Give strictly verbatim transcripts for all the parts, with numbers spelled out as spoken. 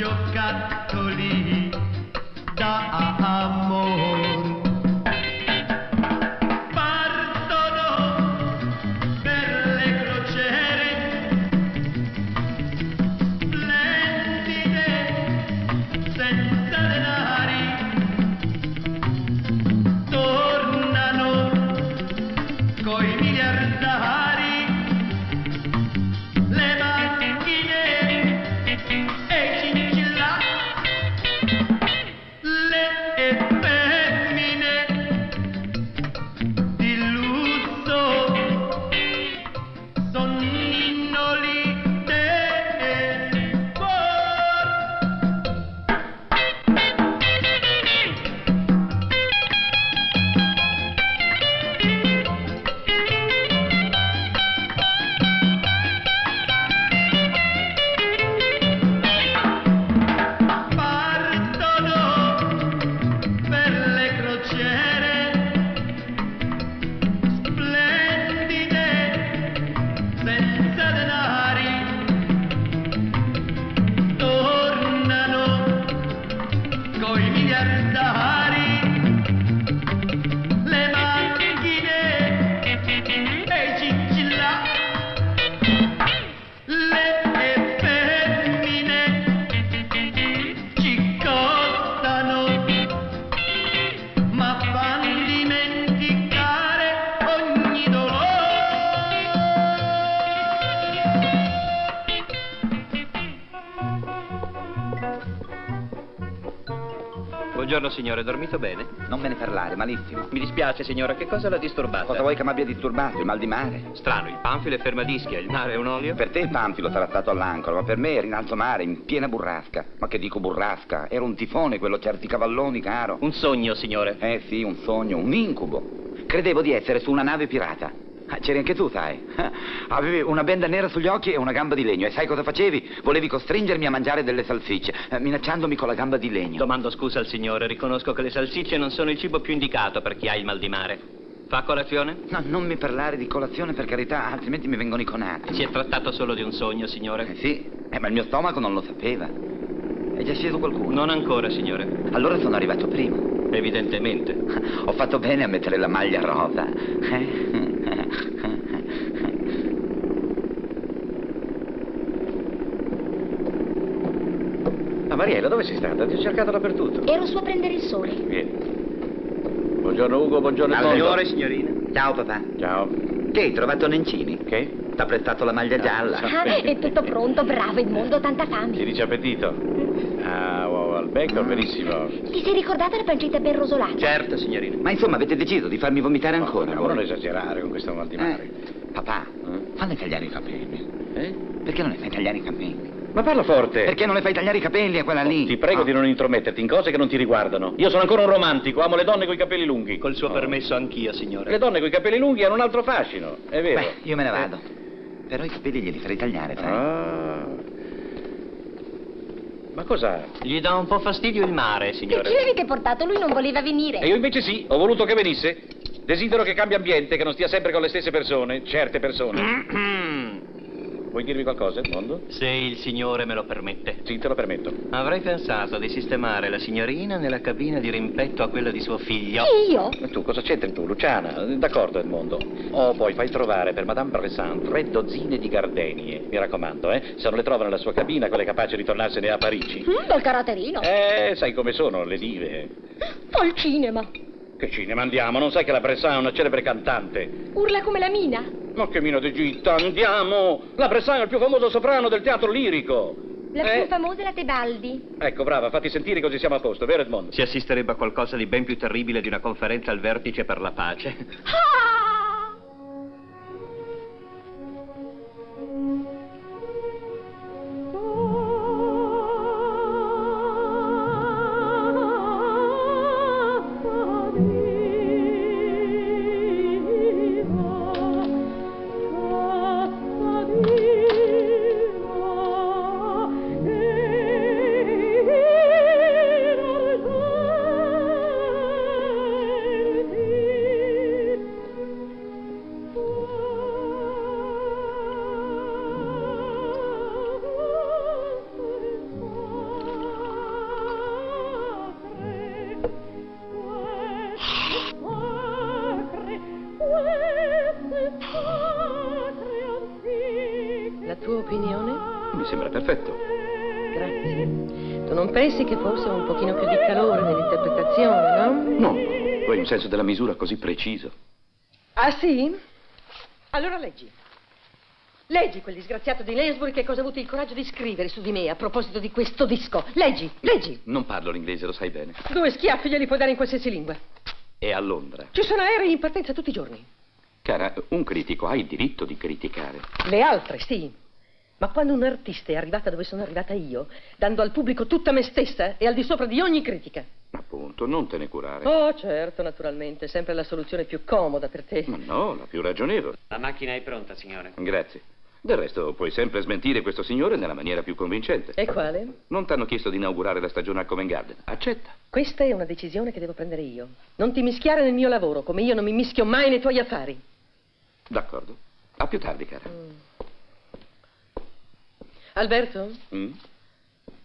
giocattoli da amore. Partono per le crociere splendide senza denari, tornano coi miliardari. Buongiorno signore, dormito bene? Non me ne parlare, malissimo. Mi dispiace signora, che cosa l'ha disturbata? Cosa vuoi che mi abbia disturbato? Il mal di mare? Strano, il panfilo è ferma di Ischia, il mare è un olio? Per te il panfilo sarà stato all'ancora, ma per me era in alto mare, in piena burrasca. Ma che dico burrasca? Era un tifone quello, certi cavalloni, caro. Un sogno, signore? Eh sì, un sogno, un incubo. Credevo di essere su una nave pirata. C'eri anche tu, sai. Avevi una benda nera sugli occhi e una gamba di legno. E sai cosa facevi? Volevi costringermi a mangiare delle salsicce, minacciandomi con la gamba di legno. Domando scusa al signore, riconosco che le salsicce non sono il cibo più indicato per chi ha il mal di mare. Fa colazione? No, non mi parlare di colazione, per carità, altrimenti mi vengono iconati. Si è trattato solo di un sogno, signore? Eh sì, eh, ma il mio stomaco non lo sapeva. È già sceso qualcuno? Non ancora, signore. Allora sono arrivato prima. Evidentemente. Ho fatto bene a mettere la maglia rosa. Eh? Ah, Mariella, dove sei stata? Ti ho cercato dappertutto. Ero su a prendere il sole. Vieni. Buongiorno Ugo, buongiorno. Ciao signore, signorina. Ciao papà. Ciao. Che hai trovato Nencini? Che? T'ha prestato la maglia gialla. Ah, è tutto pronto, bravo Edmondo, tanta fame. Ti dice appetito? Ah, wow, al becco, benissimo. Ti sei ricordata la pancetta ben rosolata? Certo, signorina. Ma insomma, avete deciso di farmi vomitare ancora? No, non esagerare con questo mal di mare. Eh, papà, eh? Fanno tagliare i capelli. Eh? Perché non le fai tagliare i capelli? Ma parla forte. Perché non le fai tagliare i capelli a quella lì? Oh, ti prego oh. di non intrometterti in cose che non ti riguardano. Io sono ancora un romantico, amo le donne coi capelli lunghi. Col suo oh. permesso anch'io, signore. Le donne coi capelli lunghi hanno un altro fascino, è vero. Beh, io me ne vado. Eh. Però i capelli glieli farei tagliare, sai? Ah. Ma cos'ha? Gli dà un po' fastidio il mare, signore. Perché l'avete portato? Lui non voleva venire. E io invece sì, ho voluto che venisse. Desidero che cambi ambiente, che non stia sempre con le stesse persone, certe persone. Vuoi dirmi qualcosa, Edmondo? Se il signore me lo permette. Sì, te lo permetto. Avrei pensato di sistemare la signorina nella cabina di rimpetto a quella di suo figlio. E io? E tu, cosa c'entri tu, Luciana? D'accordo, Edmondo. Oh, poi fai trovare per Madame Bresson tre dozzine di gardenie. Mi raccomando, eh. Se non le trova nella sua cabina, quella è capace di tornarsene a Parigi. Un mm, bel caratterino. Eh, sai come sono le dive. Fa il cinema. Che cinema andiamo? Non sai che la Bresson è una celebre cantante? Urla come la Mina. Ma che Mina d'Egitto, andiamo! La Bressan è il più famoso soprano del teatro lirico. La eh? più famosa è la Tebaldi. Ecco, brava, fatti sentire così siamo a posto, vero Edmondo? Si assisterebbe a qualcosa di ben più terribile di una conferenza al vertice per la pace. Ah! perfetto. Grazie. Tu non pensi che forse un pochino più di calore nell'interpretazione, no? No, poi un senso della misura così preciso. Ah, sì? Allora leggi. Leggi quel disgraziato di Lansbury che cosa ha avuto il coraggio di scrivere su di me a proposito di questo disco. Leggi, leggi. Non parlo l'inglese, lo sai bene. Due schiaffi glieli puoi dare in qualsiasi lingua. E a Londra. Ci sono aerei in partenza tutti i giorni. Cara, un critico ha il diritto di criticare. Le altre, sì. Ma quando un artista è arrivata dove sono arrivata io, dando al pubblico tutta me stessa e al di sopra di ogni critica. Appunto, non te ne curare. Oh, certo, naturalmente. Sempre la soluzione più comoda per te. Ma no, la più ragionevole. La macchina è pronta, signore. Grazie. Del resto puoi sempre smentire questo signore nella maniera più convincente. E quale? Non t'hanno chiesto di inaugurare la stagione al Covent Garden. Accetta. Questa è una decisione che devo prendere io. Non ti mischiare nel mio lavoro, come io non mi mischio mai nei tuoi affari. D'accordo. A più tardi, cara. Mm. Alberto? Mm?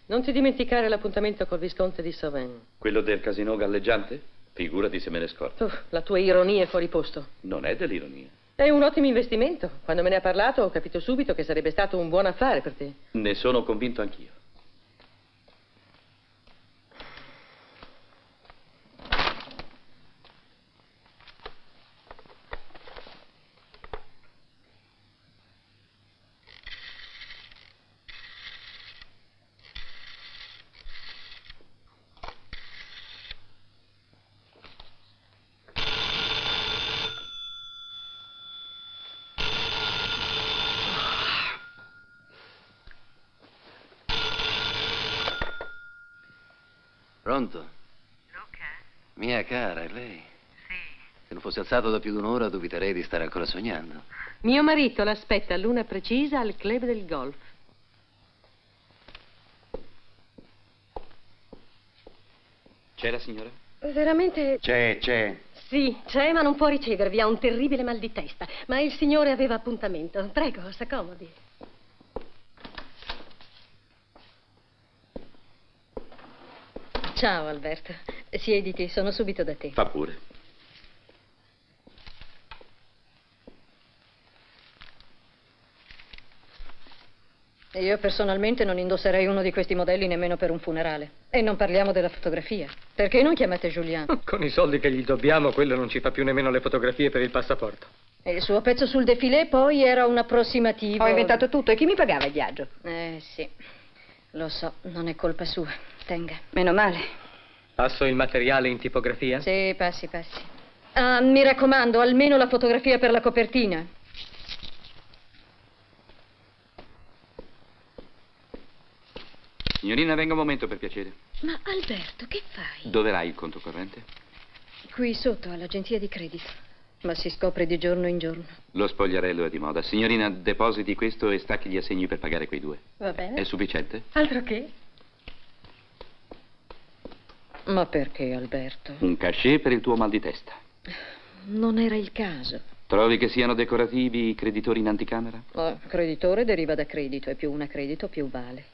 Non ti dimenticare l'appuntamento col Visconte di Sauvain. Quello del casino galleggiante? Figurati se me ne scordo. Uff, la tua ironia è fuori posto. Non è dell'ironia. È un ottimo investimento. Quando me ne ha parlato ho capito subito che sarebbe stato un buon affare per te. Ne sono convinto anch'io. Pronto? Luca? Mia cara, è lei? Sì. Se non fosse alzato da più di un'ora dubiterei di stare ancora sognando. Mio marito l'aspetta all'una precisa al club del golf. C'è la signora? Veramente... C'è, c'è. Sì, c'è, ma non può ricevervi, ha un terribile mal di testa. Ma il signore aveva appuntamento. Prego, s'accomodi. Ciao Alberto, siediti, sono subito da te. Fa pure. Io personalmente non indosserei uno di questi modelli nemmeno per un funerale. E non parliamo della fotografia. Perché non chiamate Giuliano? Con i soldi che gli dobbiamo, quello non ci fa più nemmeno le fotografie per il passaporto. E il suo pezzo sul defilé poi era un approssimativo. Ho inventato tutto e chi mi pagava il viaggio? Eh sì, lo so, non è colpa sua. Tenga. Meno male. Passo il materiale in tipografia? Sì, passi, passi. Ah, mi raccomando, almeno la fotografia per la copertina. Signorina, venga un momento per piacere. Ma Alberto, che fai? Dove hai il conto corrente? Qui sotto, all'agenzia di credito. Ma si scopre di giorno in giorno. Lo spogliarello è di moda. Signorina, depositi questo e stacchi gli assegni per pagare quei due. Va bene. È sufficiente? Altro che... Ma perché, Alberto? Un cachet per il tuo mal di testa. Non era il caso. Trovi che siano decorativi i creditori in anticamera? Oh, creditore deriva da credito e più un accredito più vale.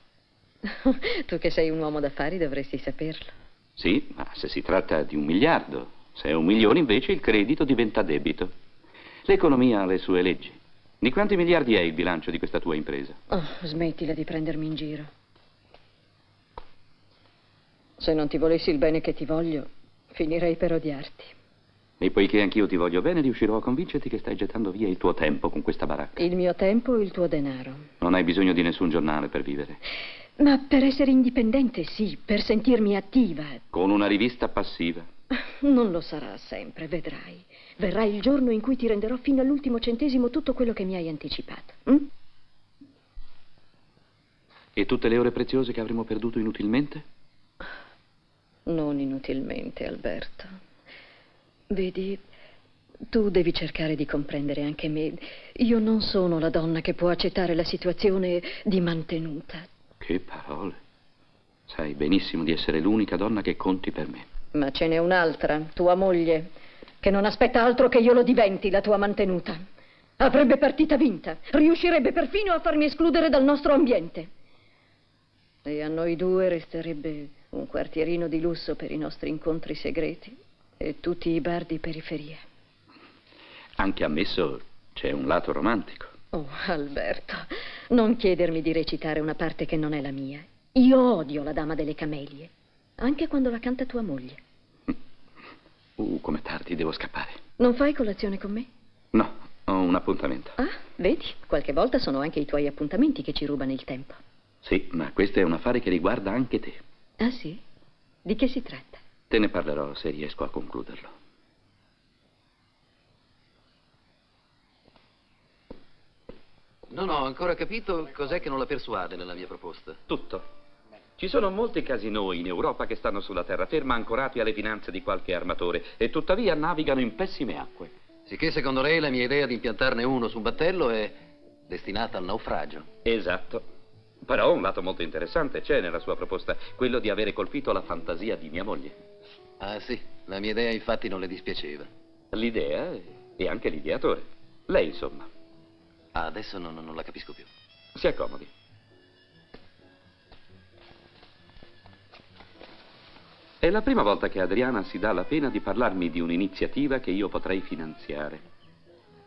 Tu che sei un uomo d'affari dovresti saperlo. Sì, ma se si tratta di un miliardo, se è un milione invece il credito diventa debito. L'economia ha le sue leggi. Di quanti miliardi è il bilancio di questa tua impresa? Oh, smettila di prendermi in giro. Se non ti volessi il bene che ti voglio, finirei per odiarti. E poiché anch'io ti voglio bene, riuscirò a convincerti che stai gettando via il tuo tempo con questa baracca. Il mio tempo e il tuo denaro. Non hai bisogno di nessun giornale per vivere. Ma per essere indipendente, sì, per sentirmi attiva. Con una rivista passiva. Non lo sarà sempre, vedrai. Verrà il giorno in cui ti renderò fino all'ultimo centesimo tutto quello che mi hai anticipato. Hm? E tutte le ore preziose che avremo perduto inutilmente? Non inutilmente, Alberto. Vedi, tu devi cercare di comprendere anche me. Io non sono la donna che può accettare la situazione di mantenuta. Che parole. Sai benissimo di essere l'unica donna che conti per me. Ma ce n'è un'altra, tua moglie, che non aspetta altro che io lo diventi, la tua mantenuta. Avrebbe partita vinta. Riuscirebbe perfino a farmi escludere dal nostro ambiente. E a noi due resterebbe... un quartierino di lusso per i nostri incontri segreti e tutti i bar di periferia. Anche ammesso c'è un lato romantico. Oh, Alberto, Non chiedermi di recitare una parte che non è la mia. Io odio la Dama delle Camelie, anche quando la canta tua moglie. Uh, come tardi, devo scappare. Non fai colazione con me? No, ho un appuntamento. Ah, vedi, qualche volta sono anche i tuoi appuntamenti che ci rubano il tempo. Sì, ma questo è un affare che riguarda anche te. Ah, sì? Di che si tratta? Te ne parlerò se riesco a concluderlo. Non ho ancora capito cos'è che non la persuade nella mia proposta. Tutto. Ci sono molti casinoi in Europa che stanno sulla terraferma ancorati alle finanze di qualche armatore e tuttavia navigano in pessime acque. Sicché secondo lei la mia idea di impiantarne uno su un battello è destinata al naufragio. Esatto. Però un lato molto interessante c'è nella sua proposta, quello di avere colpito la fantasia di mia moglie. Ah sì, la mia idea infatti non le dispiaceva. L'idea e anche l'ideatore. Lei insomma. Ah, adesso non, non la capisco più. Si accomodi. È la prima volta che Adriana si dà la pena di parlarmi di un'iniziativa che io potrei finanziare.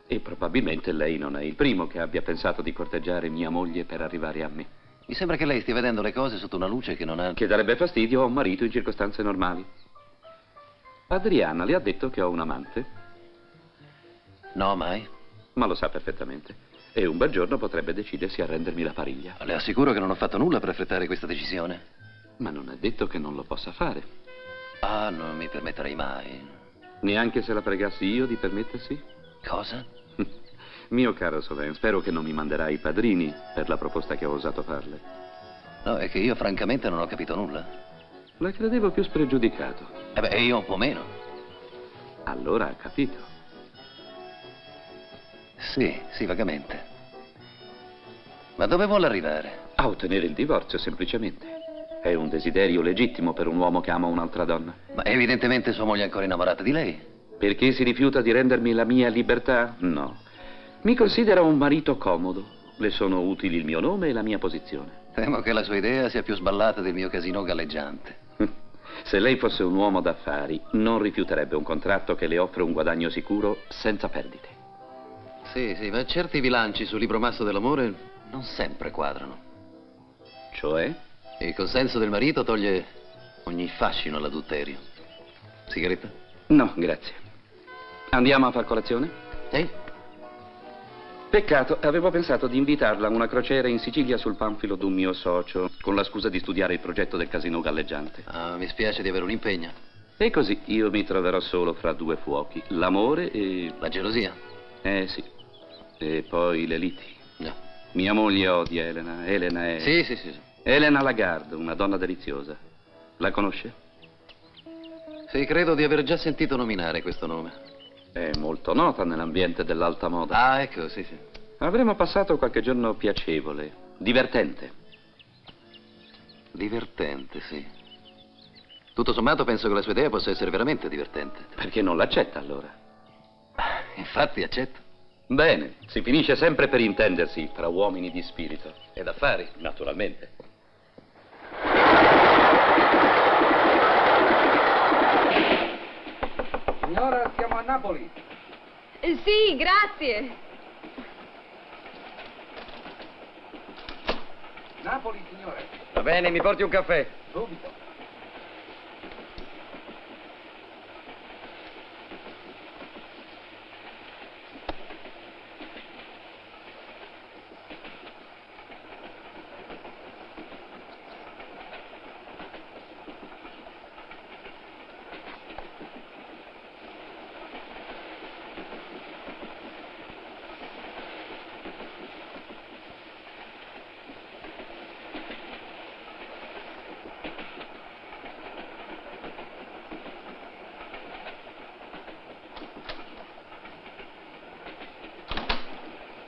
E probabilmente lei non è il primo che abbia pensato di corteggiare mia moglie per arrivare a me. Mi sembra che lei stia vedendo le cose sotto una luce che non ha... Che darebbe fastidio a un marito in circostanze normali. Adriana le ha detto che ho un amante? No, mai. Ma lo sa perfettamente. E un bel giorno potrebbe decidersi a rendermi la pariglia. Le assicuro che non ho fatto nulla per affrettare questa decisione. Ma non è detto che non lo possa fare. Ah, non mi permetterei mai. Neanche se la pregassi io di permettersi? Cosa? Mio caro Sauvain, spero che non mi manderai i padrini per la proposta che ho osato farle. No, è che io francamente non ho capito nulla. La credevo più spregiudicato. Eh beh, io un po' meno. Allora ha capito. Sì, sì, vagamente. Ma dove vuole arrivare? A ottenere il divorzio, semplicemente. È un desiderio legittimo per un uomo che ama un'altra donna. Ma evidentemente sua moglie è ancora innamorata di lei. Perché si rifiuta di rendermi la mia libertà? No. Mi considera un marito comodo. Le sono utili il mio nome e la mia posizione. Temo che la sua idea sia più sballata del mio casino galleggiante. Se lei fosse un uomo d'affari, non rifiuterebbe un contratto che le offre un guadagno sicuro senza perdite. Sì, sì, ma certi bilanci sul libro masso dell'amore non sempre quadrano. Cioè? Il consenso del marito toglie ogni fascino all'adulterio. Sigaretta? No, grazie. Andiamo a far colazione? Sì. Peccato, avevo pensato di invitarla a una crociera in Sicilia sul panfilo d'un mio socio, con la scusa di studiare il progetto del casino galleggiante. Ah, mi spiace di avere un impegno. E così io mi troverò solo fra due fuochi, l'amore e... La gelosia? Eh, sì. E poi le liti. No. Mia moglie odia Elena. Elena è... Sì, sì, sì. Elena Lagarde, una donna deliziosa. La conosce? Sì, credo di aver già sentito nominare questo nome. È molto nota nell'ambiente dell'alta moda. Ah, ecco, sì, sì. Avremmo passato qualche giorno piacevole, divertente. Divertente, sì. Tutto sommato penso che la sua idea possa essere veramente divertente. Perché non l'accetta, allora? Infatti accetto. Bene, si finisce sempre per intendersi tra uomini di spirito. Ed affari, naturalmente. Signora, siamo a Napoli. Sì, grazie. Napoli, signore. Va bene, mi porti un caffè. Subito.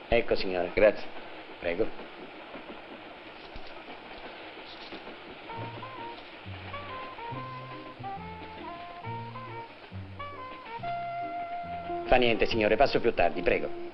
Ecco, signore. Grazie. Prego. Fa niente, signore. Passo più tardi, prego.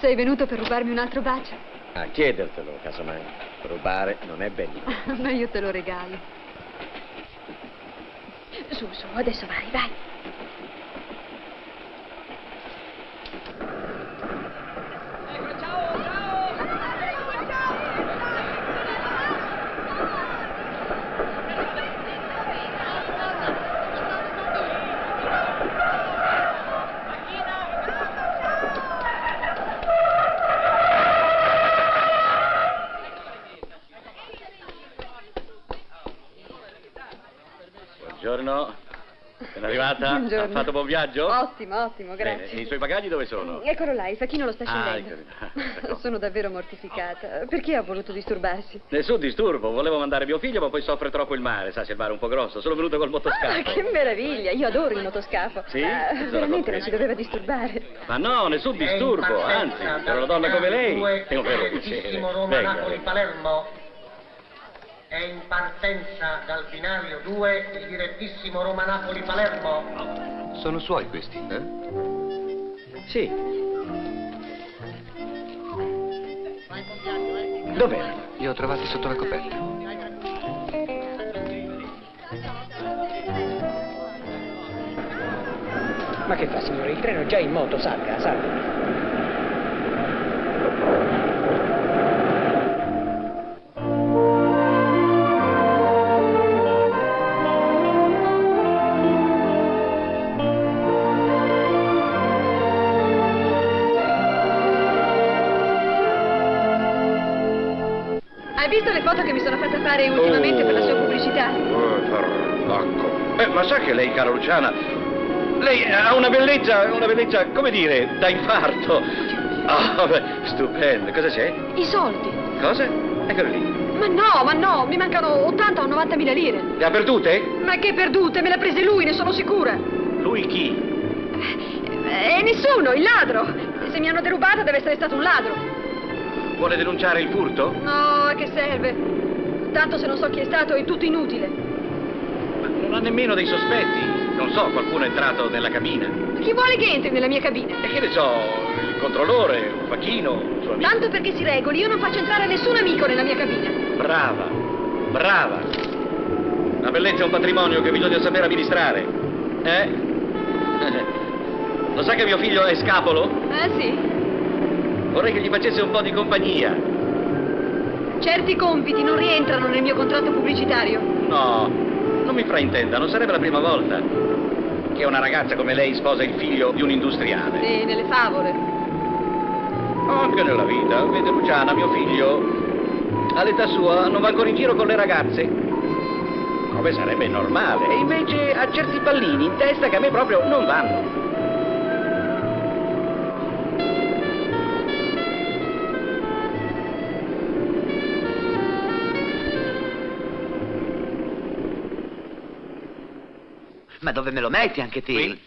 Sei venuto per rubarmi un altro bacio? A chiedertelo, casomai. Rubare non è bello. Ma io te lo regalo. Su, su, adesso vai, vai. Ecco, ciao, ciao. Buongiorno, sono arrivata, ha fatto buon viaggio? Ottimo, ottimo, grazie. Bene, i suoi bagagli dove sono? Eccolo là, il facchino lo sta scendendo. Ah, sono davvero mortificata, perché ha voluto disturbarsi? Nessun disturbo, volevo mandare mio figlio ma poi soffre troppo il mare, sa, c'è il mare un po' grosso, sono venuto col motoscafo. Ah, che meraviglia, io adoro il motoscafo. Sì? Ah, veramente non ci doveva disturbare. Ma no, nessun disturbo, anzi, per una donna come lei è un vero piacere. Roma, Napoli, Palermo. È in partenza dal binario due il direttissimo Roma-Napoli-Palermo. Sono suoi questi, eh? Sì. Dov'è? Li ho trovati sotto la coperta. Ma che fa, signore? Il treno è già in moto, salga, salga. Che mi sono fatta fare ultimamente oh, per la sua pubblicità. Oh, eh, ma sa che lei, cara Luciana, lei ha una bellezza, una bellezza, come dire, da infarto. Oh, beh, stupendo. Cosa c'è? I soldi. Cosa? Eccolo lì. Ma no, ma no, mi mancano ottanta o novantamila lire. Le ha perdute? Ma che perdute? Me le ha prese lui, ne sono sicura. Lui chi? Eh, eh, nessuno, il ladro. Se mi hanno derubata deve essere stato un ladro. Vuole denunciare il furto? No, a che serve? Tanto se non so chi è stato è tutto inutile. Ma non ha nemmeno dei sospetti. Non so, qualcuno è entrato nella cabina. Chi vuole che entri nella mia cabina? E che ne so, il controllore, un facchino, un suo amico. Tanto perché si regoli, io non faccio entrare nessun amico nella mia cabina. Brava, brava. La bellezza è un patrimonio che bisogna sapere amministrare. Eh? Lo sa che mio figlio è scapolo? Ah, sì. Vorrei che gli facesse un po' di compagnia. Certi compiti non rientrano nel mio contratto pubblicitario. No, non mi fraintenda, non sarebbe la prima volta che una ragazza come lei sposa il figlio di un industriale. Sì, nelle favole. Anche nella vita. Vede, Luciana, mio figlio, all'età sua non va ancora in giro con le ragazze. Come sarebbe normale. E invece ha certi pallini in testa che a me proprio non vanno. Ma dove me lo metti anche te? Qui?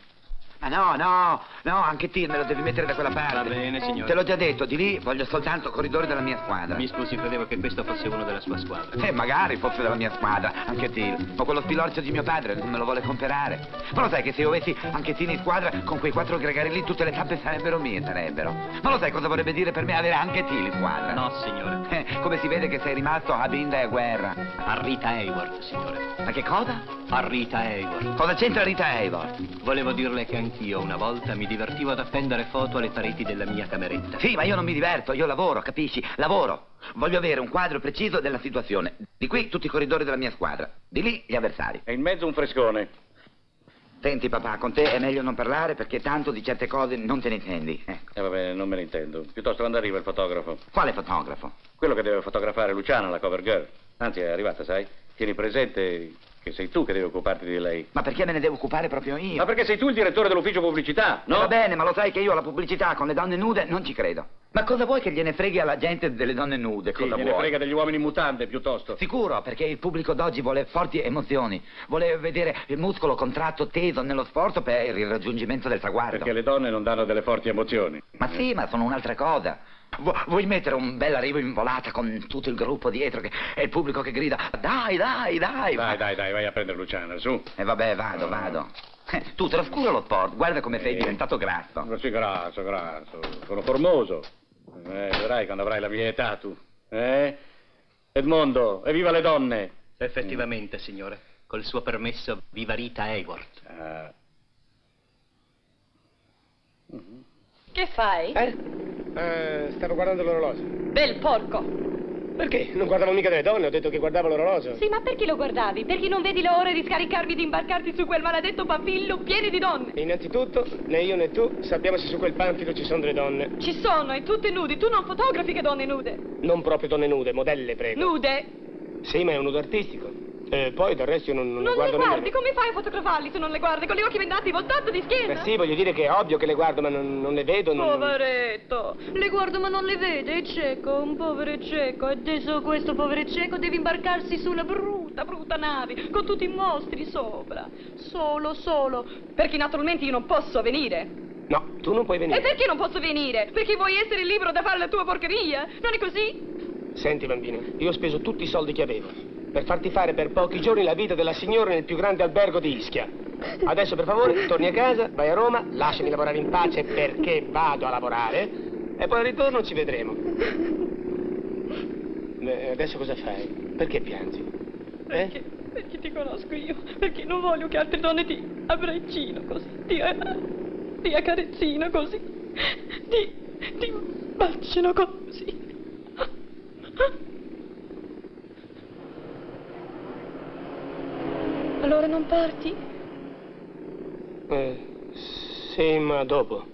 Ma no, no, no, anche te me lo devi mettere da quella parte. Va bene, signore. Te l'ho già detto, di lì voglio soltanto corridori della mia squadra. Mi scusi, credevo che questo fosse uno della sua squadra. Eh, magari fosse della mia squadra, anche te. O quello spilorcio di mio padre, non me lo vuole comprare. Ma lo sai che se io avessi anche te in squadra, con quei quattro gregari lì tutte le tappe sarebbero mie, sarebbero. Ma lo sai cosa vorrebbe dire per me avere anche te in squadra? No, signore. Eh, come si vede che sei rimasto a Binda e a Guerra. A Rita Hayworth, signore. Ma che cosa? A Rita Hayworth. Cosa c'entra Rita Hayworth? Volevo dirle che anch'io una volta mi divertivo ad appendere foto alle pareti della mia cameretta. Sì, ma io non mi diverto, io lavoro, capisci? Lavoro. Voglio avere un quadro preciso della situazione. Di qui tutti i corridori della mia squadra, di lì gli avversari. E in mezzo un frescone. Senti papà, con te è meglio non parlare perché tanto di certe cose non te ne intendi. E eh, vabbè, non me ne intendo. Piuttosto quando arriva il fotografo. Quale fotografo? Quello che deve fotografare Luciana, la cover girl. Anzi, è arrivata, sai? Tieni presente... Che sei tu che devi occuparti di lei. Ma perché me ne devo occupare proprio io? Ma perché sei tu il direttore dell'ufficio pubblicità, no? Va bene, ma lo sai che io alla pubblicità con le donne nude non ci credo. Ma cosa vuoi che gliene freghi alla gente delle donne nude? Cosa sì, vuoi? Gliene frega degli uomini in mutande, piuttosto. Sicuro, perché il pubblico d'oggi vuole forti emozioni. Vuole vedere il muscolo contratto teso nello sforzo per il raggiungimento del traguardo. Perché le donne non danno delle forti emozioni. Ma sì, ma sono un'altra cosa. Vuoi mettere un bel arrivo in volata con tutto il gruppo dietro che è il pubblico che grida dai, dai, dai. Dai, dai, dai, vai a prendere Luciana, su. E eh, vabbè, vado, vado. Tu trascura lo sport, guarda come eh, sei diventato grasso. Sì, grasso, grasso, sono formoso. Eh, vedrai quando avrai la mia età tu. Eh? Edmondo, evviva le donne. Effettivamente, mm. signore, col suo permesso, viva Rita Hayworth. Ah. Mm-hmm. Che fai? Eh? Eh, stavo guardando l'orologio. Bel porco! Perché? Non guardavo mica delle donne, ho detto che guardavo l'orologio. Sì, ma perché lo guardavi? Perché non vedi l'ora di scaricarvi e di imbarcarti su quel maledetto panfilo pieno di donne? E innanzitutto, né io né tu sappiamo se su quel panfilo ci sono delle donne. Ci sono, e tutte nude. Tu non fotografi che donne nude. Non proprio donne nude, modelle, prego. Nude? Sì, ma è un nudo artistico. Eh, poi del resto io non, non, non le guardo. Non le guardi? Come fai a fotografarli se non le guardi? Con gli occhi vendati, voltato di schiena? Beh sì, voglio dire che è ovvio che le guardo, ma non, non le vedo. Non... Poveretto, le guardo ma non le vede, è cieco, un povero cieco. E adesso questo povero cieco deve imbarcarsi sulla brutta, brutta nave, con tutti i mostri sopra. Solo, solo, perché naturalmente io non posso venire. No, tu non puoi venire. E perché non posso venire? Perché vuoi essere libero da fare la tua porcheria? Non è così? Senti bambino, io ho speso tutti i soldi che avevo per farti fare per pochi giorni la vita della signora nel più grande albergo di Ischia. Adesso per favore torni a casa, vai a Roma, lasciami lavorare in pace perché vado a lavorare e poi al ritorno ci vedremo. Beh, adesso cosa fai? Perché piangi? Eh? Perché, perché ti conosco io, perché non voglio che altre donne ti abbraccino così, ti, ti accarezzino così, ti, ti bacino così. Allora non parti? Eh, sì, ma dopo.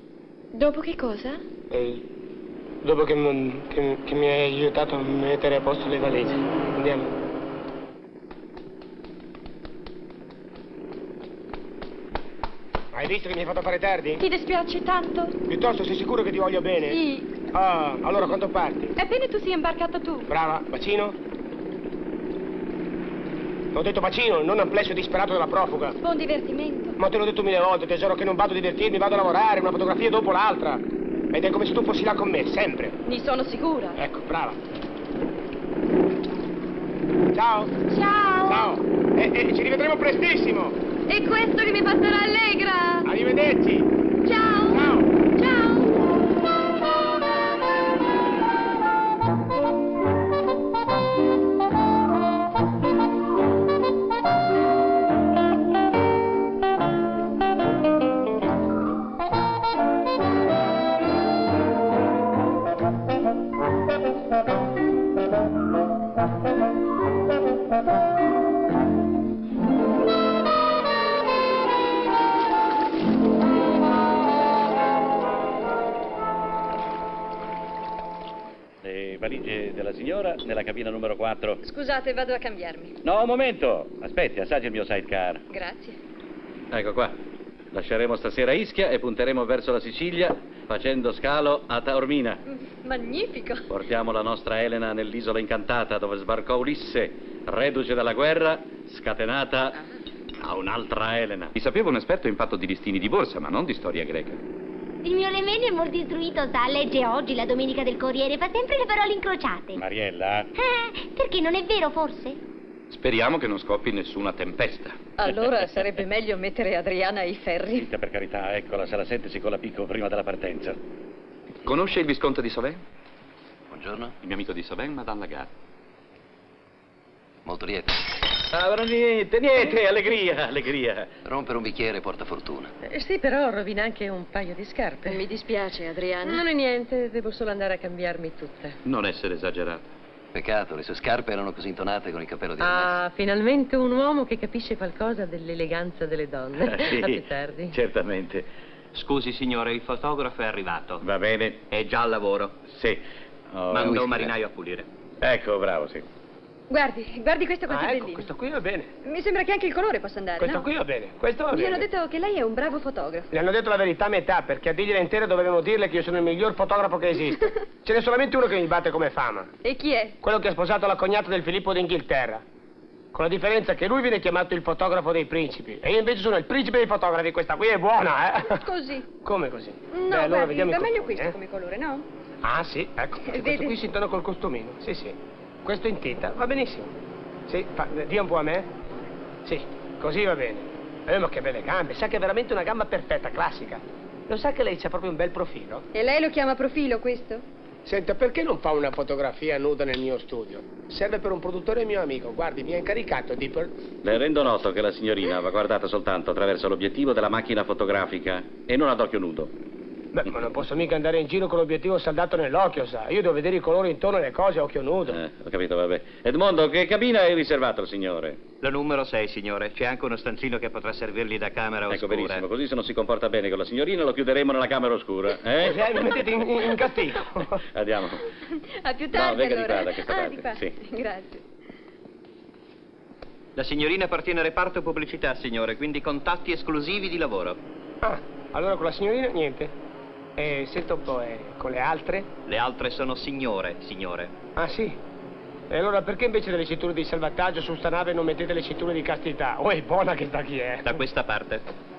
Dopo che cosa? Eh, dopo che, che, che mi hai aiutato a mettere a posto le valigie. Andiamo. Hai visto che mi hai fatto fare tardi? Ti dispiace tanto? Piuttosto sei sicuro che ti voglio bene? Sì. Ah, allora quando parti? Appena tu sia imbarcata tu. Brava, bacino. Ho detto bacino, non amplesso disperato della profuga. Buon divertimento. Ma te l'ho detto mille volte, tesoro, che non vado a divertirmi, vado a lavorare, una fotografia dopo l'altra. Ed è come se tu fossi là con me, sempre. Ne sono sicura. Ecco, brava. Ciao. Ciao. Ciao. E, e ci rivedremo prestissimo. E questo che mi fa stare allegra. Arrivederci. Ciao. Ciao. Ciao. Della signora nella cabina numero quattro. Scusate, vado a cambiarmi. No, un momento. Aspetti, assaggi il mio sidecar. Grazie. Ecco qua. Lasceremo stasera Ischia e punteremo verso la Sicilia facendo scalo a Taormina. Mm, magnifico. Portiamo la nostra Elena nell'isola incantata dove sbarcò Ulisse, reduce dalla guerra, scatenata ah. a un'altra Elena. Mi sapevo un esperto in fatto di listini di borsa, ma non di storia greca. Il mio Lemenio è molto istruito, sa, legge Oggi, La Domenica del Corriere, fa sempre le parole incrociate. Mariella? Ah, perché non è vero, forse? Speriamo che non scoppi nessuna tempesta. Allora sarebbe meglio mettere Adriana ai ferri. Zitta, per carità, eccola, se la sentesi con la picco prima della partenza. Conosce il Visconte di Sauvain? Buongiorno. Il mio amico di Sauvain, Madame Lagarde. Molto lieto. Ah, niente, niente, allegria, allegria. Rompere un bicchiere porta fortuna. Eh, sì, però rovina anche un paio di scarpe. Mi dispiace, Adriana. Non è niente, devo solo andare a cambiarmi tutta. Non essere esagerata. Peccato, le sue scarpe erano così intonate con il cappello di Hermes. Ah, finalmente un uomo che capisce qualcosa dell'eleganza delle donne. Ah, sì, a più tardi. Certamente. Scusi, signore, il fotografo è arrivato. Va bene. È già al lavoro. Sì. Oh, Mando un marinaio a pulire. Ecco, bravo, sì. Guardi, guardi questo quanto ah, ecco, è bellino. Questo qui va bene. Mi sembra che anche il colore possa andare, Questo no? qui va bene, questo va Mi bene. Mi hanno detto che lei è un bravo fotografo. Le hanno detto la verità a metà, perché a dirgliela intera dovevamo dirle che io sono il miglior fotografo che esiste. Ce n'è solamente uno che mi batte come fama. E chi è? Quello che ha sposato la cognata del Filippo d'Inghilterra. Con la differenza che lui viene chiamato il fotografo dei principi. E io invece sono il principe dei fotografi. Questa qui è buona, eh? Così. Come così? No, Beh, allora guardi, va meglio questo eh? come colore, no? Ah, sì, ecco. Cioè, questo qui si intona col costumino, sì, sì. Questo in tinta, va benissimo. Sì, fa, dia un po' a me. Sì, così va bene. Eh, ma che belle gambe, sa che è veramente una gamba perfetta, classica. Lo sa che lei c'ha proprio un bel profilo? E lei lo chiama profilo, questo? Senta, perché non fa una fotografia nuda nel mio studio? Serve per un produttore mio amico, guardi, mi ha incaricato di... Per... Le rendo noto che la signorina va guardata soltanto attraverso l'obiettivo della macchina fotografica e non ad occhio nudo. Beh, ma non posso mica andare in giro con l'obiettivo saldato nell'occhio, sa. Io devo vedere i colori intorno alle cose a occhio nudo. Eh, ho capito, vabbè. Edmondo, che cabina hai riservato al signore? La numero sei, signore. C'è anche uno stanzino che potrà servirgli da camera oscura. Ecco, benissimo. Così se non si comporta bene con la signorina lo chiuderemo nella camera oscura. Eh? Cioè, mi mettete in, in castigo. Andiamo. A più tardi, no, venga allora. Di qua, da questa ah, parte. Di qua. Sì. Grazie. La signorina appartiene al reparto pubblicità, signore, quindi contatti esclusivi di lavoro. Ah, allora con la signorina niente. E sento un po', eh, con le altre? Le altre sono signore, signore. Ah, sì? E allora perché invece delle cinture di salvataggio su sta nave non mettete le cinture di castità? Oh, è buona che sta chi è? Da questa parte.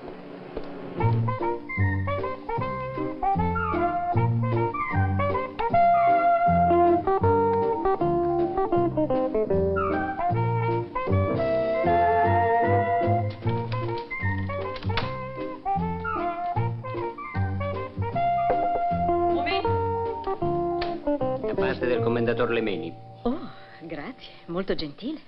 Parte del commendator Lemeni. Oh, grazie, molto gentile.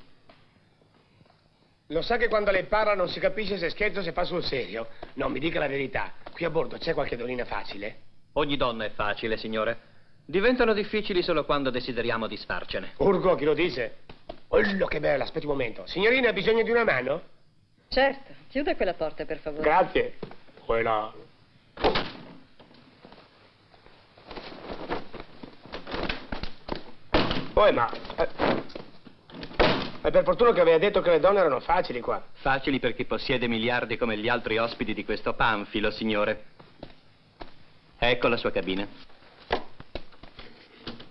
Lo sa che quando lei parla non si capisce se scherzo o se fa sul serio? No, mi dica la verità, qui a bordo c'è qualche donnina facile? Ogni donna è facile, signore. Diventano difficili solo quando desideriamo disfarcene. Urgo, chi lo dice? Oh, che bella, aspetti un momento. Signorina, ha bisogno di una mano? Certo, chiuda quella porta, per favore. Grazie. Quella... Poi, ma... Eh, è per fortuna che aveva detto che le donne erano facili qua. Facili per chi possiede miliardi come gli altri ospiti di questo panfilo, signore. Ecco la sua cabina.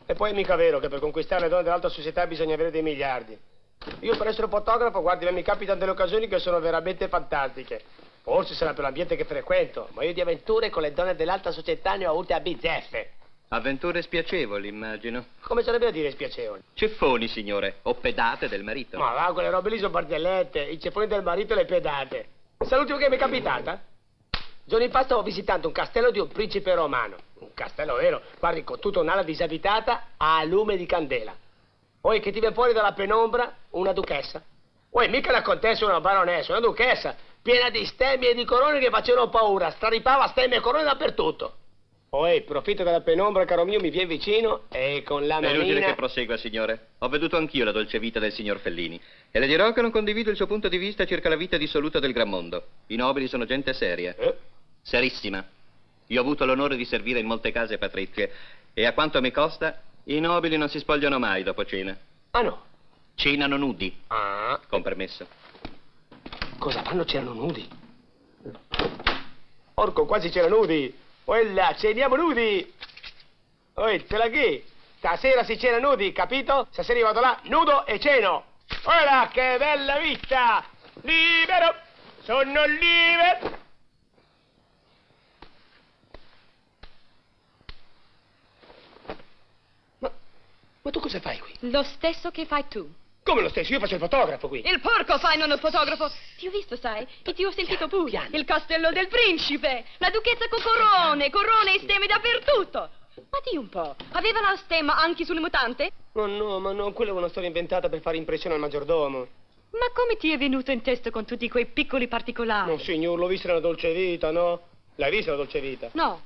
E poi è mica vero che per conquistare le donne dell'alta società bisogna avere dei miliardi. Io per essere fotografo, guardi, mi capitano delle occasioni che sono veramente fantastiche. Forse sarà per l'ambiente che frequento, ma io di avventure con le donne dell'alta società ne ho avute a bizzeffe. Avventure spiacevoli, immagino. Come sarebbe a dire spiacevoli? Ceffoni, signore, o pedate del marito. Ma va, quelle robe lì sono barzellette, i ceffoni del marito e le pedate. Sai l'ultimo che mi è capitata? Giorni fa stavo visitando un castello di un principe romano. Un castello vero, guardi, con tutta un'ala disabitata a lume di candela. Poi che ti viene fuori dalla penombra una duchessa. Poi mica la contessa o una baronessa, una duchessa, piena di stemmi e di corone che facevano paura, straripava stemmi e corone dappertutto. Poi, profitto della penombra, caro mio, mi viene vicino e con la manina... È inutile che prosegua, signore. Ho veduto anch'io la dolce vita del signor Fellini. E le dirò che non condivido il suo punto di vista circa la vita dissoluta del gran mondo. I nobili sono gente seria. Eh? Serissima. Io ho avuto l'onore di servire in molte case patrizie. E a quanto mi costa, i nobili non si spogliano mai dopo cena. Ah, no? Cenano nudi. Ah. Con permesso. Cosa fanno cenano nudi? Orco, quasi c'erano nudi. Quella, ceniamo nudi! Oi, te la chi? Stasera si cena nudi, capito? Stasera io vado là, nudo e ceno! Ora, che bella vita! Libero! Sono libero! Ma, ma tu cosa fai qui? Lo stesso che fai tu. Come lo stesso? Io faccio il fotografo qui. Il porco fai, non lo fotografo. Ti ho visto, sai, e ti ho sentito pure. Piano. Il castello del principe, la duchessa con corone, corone e stemme dappertutto. Ma di un po', aveva la stemma anche sulle mutante? Oh no, ma no, quella è una storia inventata per fare impressione al maggiordomo. Ma come ti è venuto in testa con tutti quei piccoli particolari? No, signor, l'ho vista nella dolce vita, no? L'hai vista la dolce vita? No.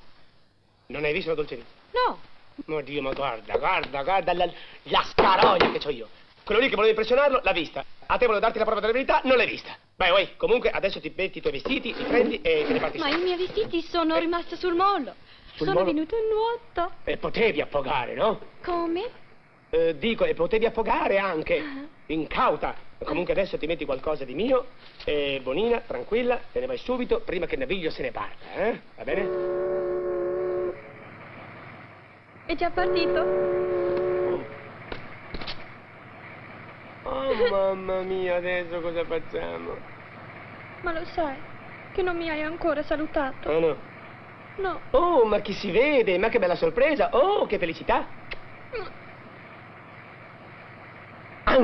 Non hai visto la dolce vita? No. Oh Dio, ma guarda, guarda, guarda la, la scaroglia che ho io. Quello lì che voleva impressionarlo, l'ha vista. A te volevo darti la prova dell'abilità, non l'hai vista. Vai, vai, comunque adesso ti metti i tuoi vestiti, li prendi e te ne parti. Ma i miei vestiti sono eh. rimasti sul mollo. Sul sono mollo? Venuto in nuoto. E eh, potevi affogare, no? Come? Eh, dico, e potevi affogare anche, incauta. Comunque adesso ti metti qualcosa di mio e Bonina, tranquilla, te ne vai subito prima che il naviglio se ne parta, eh? Va bene? È già partito. Oh, mamma mia, adesso cosa facciamo? Ma lo sai che non mi hai ancora salutato? Oh, no. No. Oh, ma chi si vede? Ma che bella sorpresa! Oh, che felicità! No. Ah.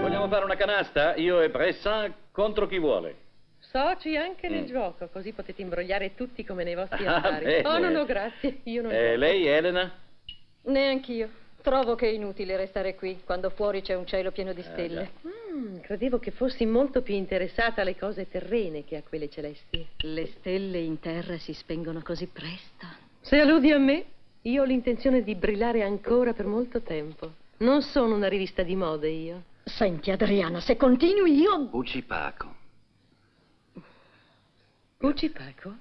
Vogliamo fare una canasta? Io e Bressan contro chi vuole. Soci anche nel mm. gioco, così potete imbrogliare tutti come nei vostri ah, affari. Bene. Oh, no, no, grazie. Io non eh, lei, Elena? Neanch'io. Trovo che è inutile restare qui, quando fuori c'è un cielo pieno di stelle. Eh, mm, credevo che fossi molto più interessata alle cose terrene che a quelle celesti. Le stelle in terra si spengono così presto. Se alludi a me, io ho l'intenzione di brillare ancora per molto tempo. Non sono una rivista di mode, io. Senti, Adriana, se continui io... Buci Paco. Pucipaco?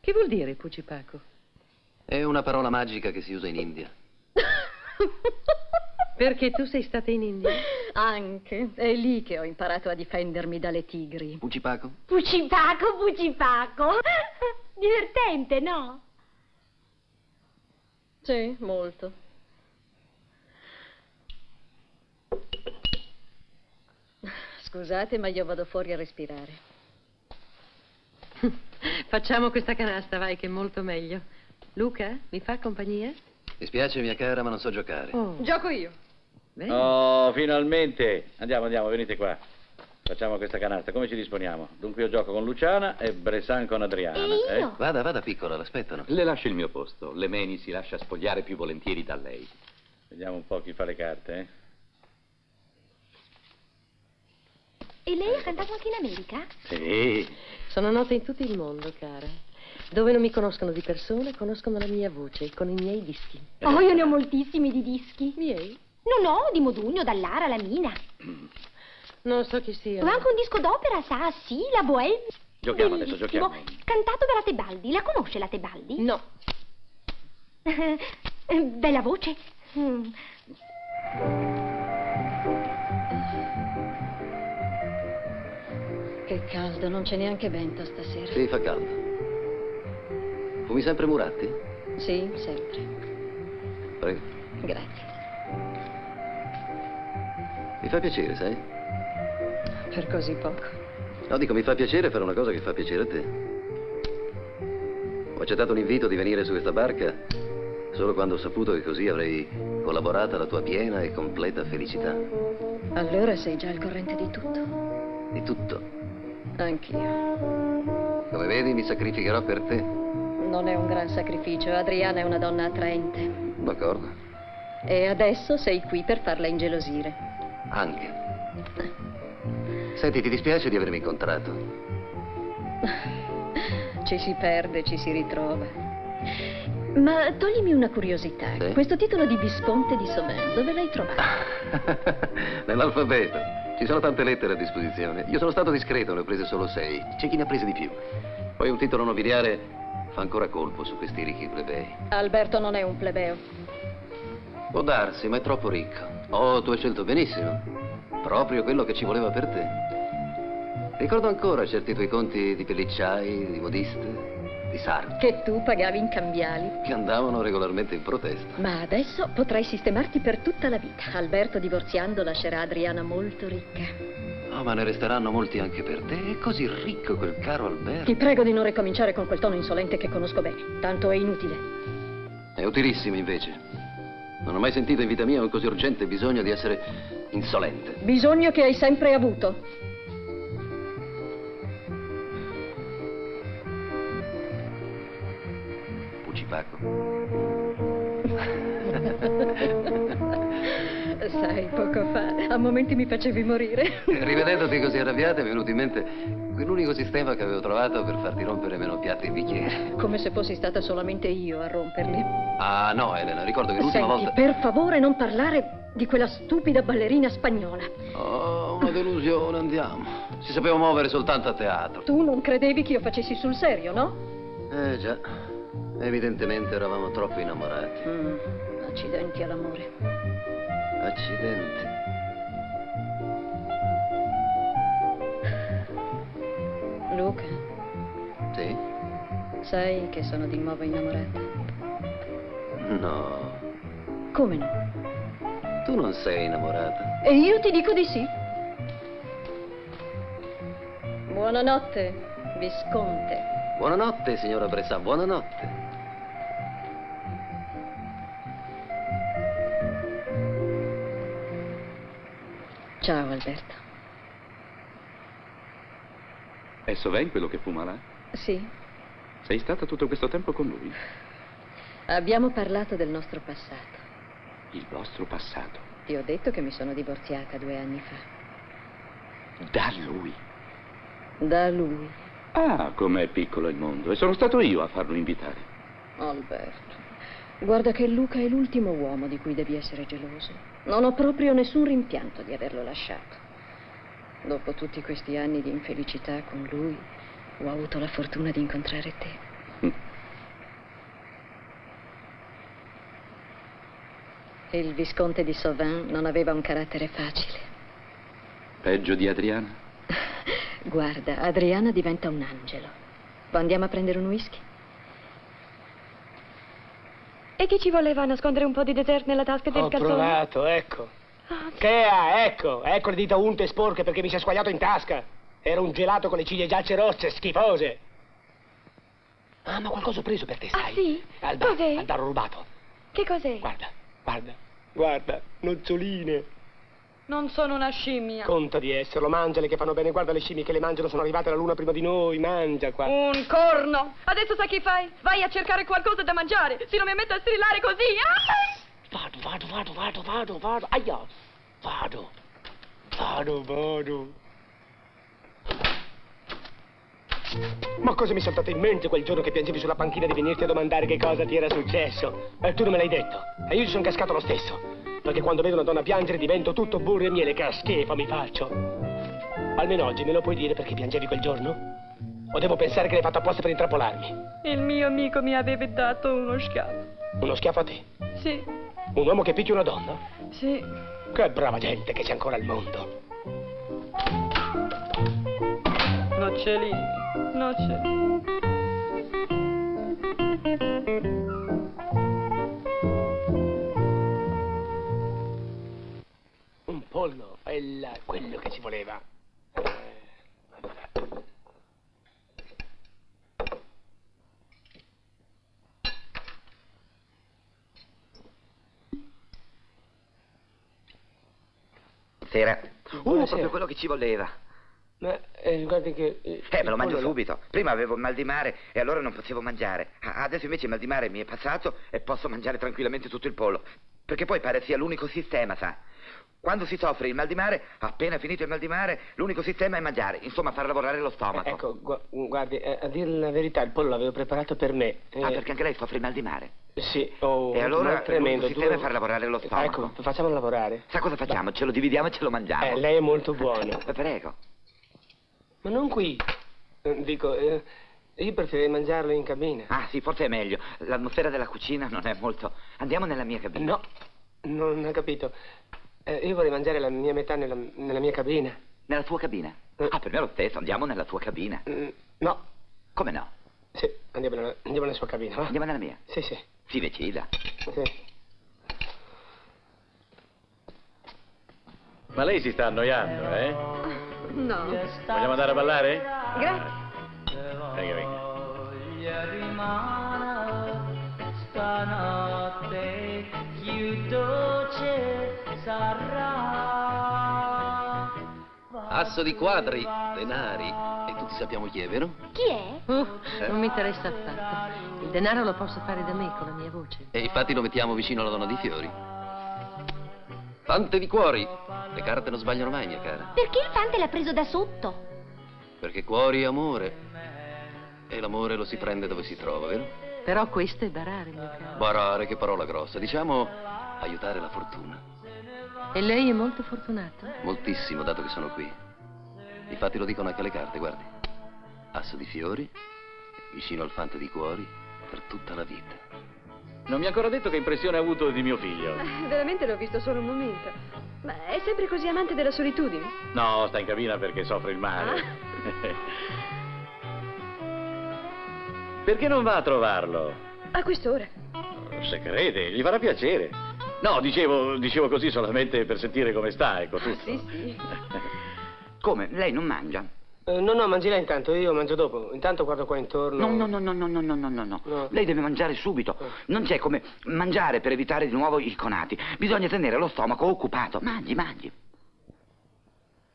Che vuol dire Pucipaco? È una parola magica che si usa in India. Perché tu sei stata in India? Anche. È lì che ho imparato a difendermi dalle tigri. Pucipaco? Pucipaco, Pucipaco. Divertente, no? Sì, molto. Scusate, ma io vado fuori a respirare. Facciamo questa canasta, vai, che è molto meglio. Luca, mi fa compagnia? Mi spiace, mia cara, ma non so giocare. Oh. Gioco io. Bene. Oh, finalmente. Andiamo, andiamo, venite qua. Facciamo questa canasta, come ci disponiamo? Dunque io gioco con Luciana e Bressan con Adriana. E io? Eh? Vada, vada, piccola, l'aspettano. Le lascio il mio posto, le Meni si lascia spogliare più volentieri da lei. Vediamo un po' chi fa le carte, eh? E lei ha cantato anche in America? Sì. Sono nota in tutto il mondo, cara. Dove non mi conoscono di persona, conoscono la mia voce, con i miei dischi. Oh, io ne ho moltissimi di dischi. Miei? No, no, di Modugno, Dallara, La Mina. Non so chi sia. Ho anche un disco d'opera, sa, sì, la Bohème. Giochiamo bellissimo. Adesso, giochiamo. Cantato dalla Tebaldi. La conosce la Tebaldi? No. Bella voce. Mm. Che caldo, non c'è neanche vento stasera. Sì, fa caldo. Fumi sempre Muratti? Sì, sempre. Prego. Grazie. Mi fa piacere, sai? Per così poco. No, dico, mi fa piacere fare una cosa che fa piacere a te. Ho accettato l'invito di venire su questa barca solo quando ho saputo che così avrei collaborato alla tua piena e completa felicità. Allora sei già al corrente di tutto? Di tutto. Anch'io. Come vedi, mi sacrificherò per te. Non è un gran sacrificio. Adriana è una donna attraente. D'accordo. E adesso sei qui per farla ingelosire. Anche. Senti, ti dispiace di avermi incontrato? Ci si perde, ci si ritrova. Ma toglimi una curiosità. Sì? Questo titolo di Visconte di Sauvain, dove l'hai trovato? Nell'alfabeto. Ci sono tante lettere a disposizione. Io sono stato discreto, ne ho prese solo sei. C'è chi ne ha prese di più. Poi un titolo nobiliare fa ancora colpo su questi ricchi plebei. Alberto non è un plebeo. Può darsi, ma è troppo ricco. Oh, tu hai scelto benissimo. Proprio quello che ci voleva per te. Ricordo ancora certi tuoi conti di pellicciai, di modiste, di sarti. Che tu pagavi in cambiali. Che andavano regolarmente in protesta. Ma adesso potrai sistemarti per tutta la vita. Alberto, divorziando, lascerà Adriana molto ricca. No, ma ne resteranno molti anche per te. È così ricco quel caro Alberto. Ti prego di non ricominciare con quel tono insolente che conosco bene. Tanto è inutile. È utilissimo, invece. Non ho mai sentito in vita mia un così urgente bisogno di essere insolente. Bisogno che hai sempre avuto. Paco. Sai, poco fa, a momenti mi facevi morire. Rivedendoti così arrabbiata, è venuto in mente quell'unico sistema che avevo trovato per farti rompere meno piatti e bicchieri. Come se fossi stata solamente io a romperli. Ah, no, Elena, ricordo che l'ultima volta... Senti, per favore, non parlare di quella stupida ballerina spagnola. Oh, una delusione, andiamo. Si sapeva muovere soltanto a teatro. Tu non credevi che io facessi sul serio, no? Eh già, evidentemente eravamo troppo innamorati. Mm. Accidenti all'amore. Accidenti. Luca. Sì? Sai che sono di nuovo innamorata? No. Come no? Tu non sei innamorata. E io ti dico di sì. Buonanotte, Visconte. Buonanotte, signora Bressan, buonanotte. Ciao, Alberto. È Sauvain quello che fuma là? Sì. Sei stata tutto questo tempo con lui? Abbiamo parlato del nostro passato. Il vostro passato? Ti ho detto che mi sono divorziata due anni fa. Da lui? Da lui. Ah, com'è piccolo il mondo. E sono stato io a farlo invitare. Alberto, guarda che Luca è l'ultimo uomo di cui devi essere geloso. Non ho proprio nessun rimpianto di averlo lasciato. Dopo tutti questi anni di infelicità con lui, ho avuto la fortuna di incontrare te. Mm. Il Visconte di Sauvain non aveva un carattere facile. Peggio di Adriana? Guarda, Adriana diventa un angelo. Andiamo a prendere un whisky? E chi ci voleva nascondere un po' di dessert nella tasca del calzone? Ho provato, ecco. Oh, che ha, ecco, ecco le dita unte e sporche perché mi si è squagliato in tasca. Era un gelato con le ciliegiacce rosse, schifose. Ah, ma qualcosa ho preso per te, sai? Ah, sì? Al bar, cos'è? Al bar rubato. Che cos'è? Guarda. Guarda, guarda, noccioline. Non sono una scimmia. Conta di esserlo, mangiale che fanno bene. Guarda, le scimmie che le mangiano sono arrivate alla luna prima di noi, mangia qua. Un corno. Adesso sai che fai? Vai a cercare qualcosa da mangiare, se non mi metto a strillare così. Ah! Vado, vado, vado, vado, vado, vado, aia. Vado, vado, vado. Ma cosa mi è saltato in mente quel giorno che piangevi sulla panchina di venirti a domandare che cosa ti era successo? E tu non me l'hai detto. E io ci sono cascato lo stesso. Perché quando vedo una donna piangere divento tutto burro e miele, che schifo mi faccio. Almeno oggi me lo puoi dire perché piangevi quel giorno? O devo pensare che l'hai fatto apposta per intrappolarmi? Il mio amico mi aveva dato uno schiaffo. Uno schiaffo a te? Sì. Un uomo che picchia una donna? Sì. Che brava gente che c'è ancora al mondo. Nocciolini. Noce. Un pollo è là, quello che ci voleva. Sera. Uh, Buonasera. Proprio quello che ci voleva. Ma eh, guarda che... Eh, eh me lo mangio subito. Prima avevo il mal di mare e allora non potevo mangiare. Adesso invece il mal di mare mi è passato e posso mangiare tranquillamente tutto il pollo. Perché poi pare sia l'unico sistema, sa. Quando si soffre il mal di mare, appena finito il mal di mare, l'unico sistema è mangiare. Insomma, far lavorare lo stomaco. Eh, ecco, gu guardi, eh, a dire la verità, il pollo l'avevo preparato per me. Eh... Ah, perché anche lei soffre il mal di mare? Sì, oh, e allora tremendo, l'unico sistema due... è far lavorare lo stomaco. Ecco, facciamolo lavorare. Sa cosa facciamo? Ce lo dividiamo e ce lo mangiamo. Eh, lei è molto buono. Prego. Ma non qui. Dico, eh, io preferirei mangiarlo in cabina. Ah, sì, forse è meglio. L'atmosfera della cucina non è molto... Andiamo nella mia cabina. No, non ho capito. Eh, io vorrei mangiare la mia metà nella, nella mia cabina. Nella tua cabina? Eh. Ah, per me è lo stesso. Andiamo nella tua cabina. Mm, no. Come no? Sì, andiamo nella, andiamo nella sua cabina. Va? Andiamo nella mia? Sì, sì. Si decida. Sì. Ma lei si sta annoiando, eh? No. Vogliamo andare a ballare? Grazie. Venga, venga. Stanotte più dolce sarà. Asso di quadri, denari. E tutti sappiamo chi è, vero? Chi è? Uh, eh? Non mi interessa affatto. Il denaro lo posso fare da me con la mia voce. E infatti lo mettiamo vicino alla donna di fiori. Fante di cuori. Le carte non sbagliano mai, mia cara. Perché il fante l'ha preso da sotto? Perché cuori è amore. E l'amore lo si prende dove si trova, vero? Però questo è barare, mio caro. Barare, che parola grossa. Diciamo, aiutare la fortuna. E lei è molto fortunato? Moltissimo, dato che sono qui. Infatti lo dicono anche le carte, guardi. Asso di fiori, vicino al fante di cuori, per tutta la vita. Non mi ha ancora detto che impressione ha avuto di mio figlio. Veramente l'ho visto solo un momento. Ma è sempre così amante della solitudine? No, sta in cabina perché soffre il male. Ah. Perché non va a trovarlo? A quest'ora? Se crede, gli farà piacere. No, dicevo, dicevo così solamente per sentire come sta, ecco tutto. Ah, sì, sì. Come? Lei non mangia? Eh, no, no, mangi lei intanto, io mangio dopo. Intanto guardo qua intorno. No, no, no, no, no, no, no, no, no, no. Lei deve mangiare subito. Non c'è come mangiare per evitare di nuovo i conati. Bisogna tenere lo stomaco occupato. Mangi, mangi.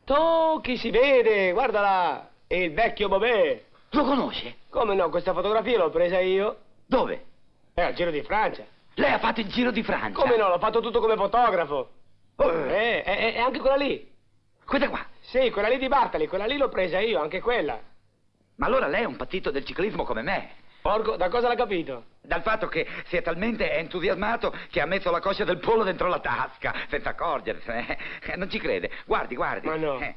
Tocchi, si vede, guardala. È il vecchio Bobet. Lo conosce? Come no, questa fotografia l'ho presa io. Dove? Eh, al Giro di Francia. Lei ha fatto il Giro di Francia? Come no, l'ho fatto tutto come fotografo. Oh, eh, eh, eh, anche quella lì. Quella qua? Sì, quella lì di Bartali, quella lì l'ho presa io, anche quella. Ma allora lei è un patito del ciclismo come me. Porco, da cosa l'ha capito? Dal fatto che si è talmente entusiasmato che ha messo la coscia del pollo dentro la tasca, senza accorgersene. Non ci crede. Guardi, guardi. Ma no. Eh,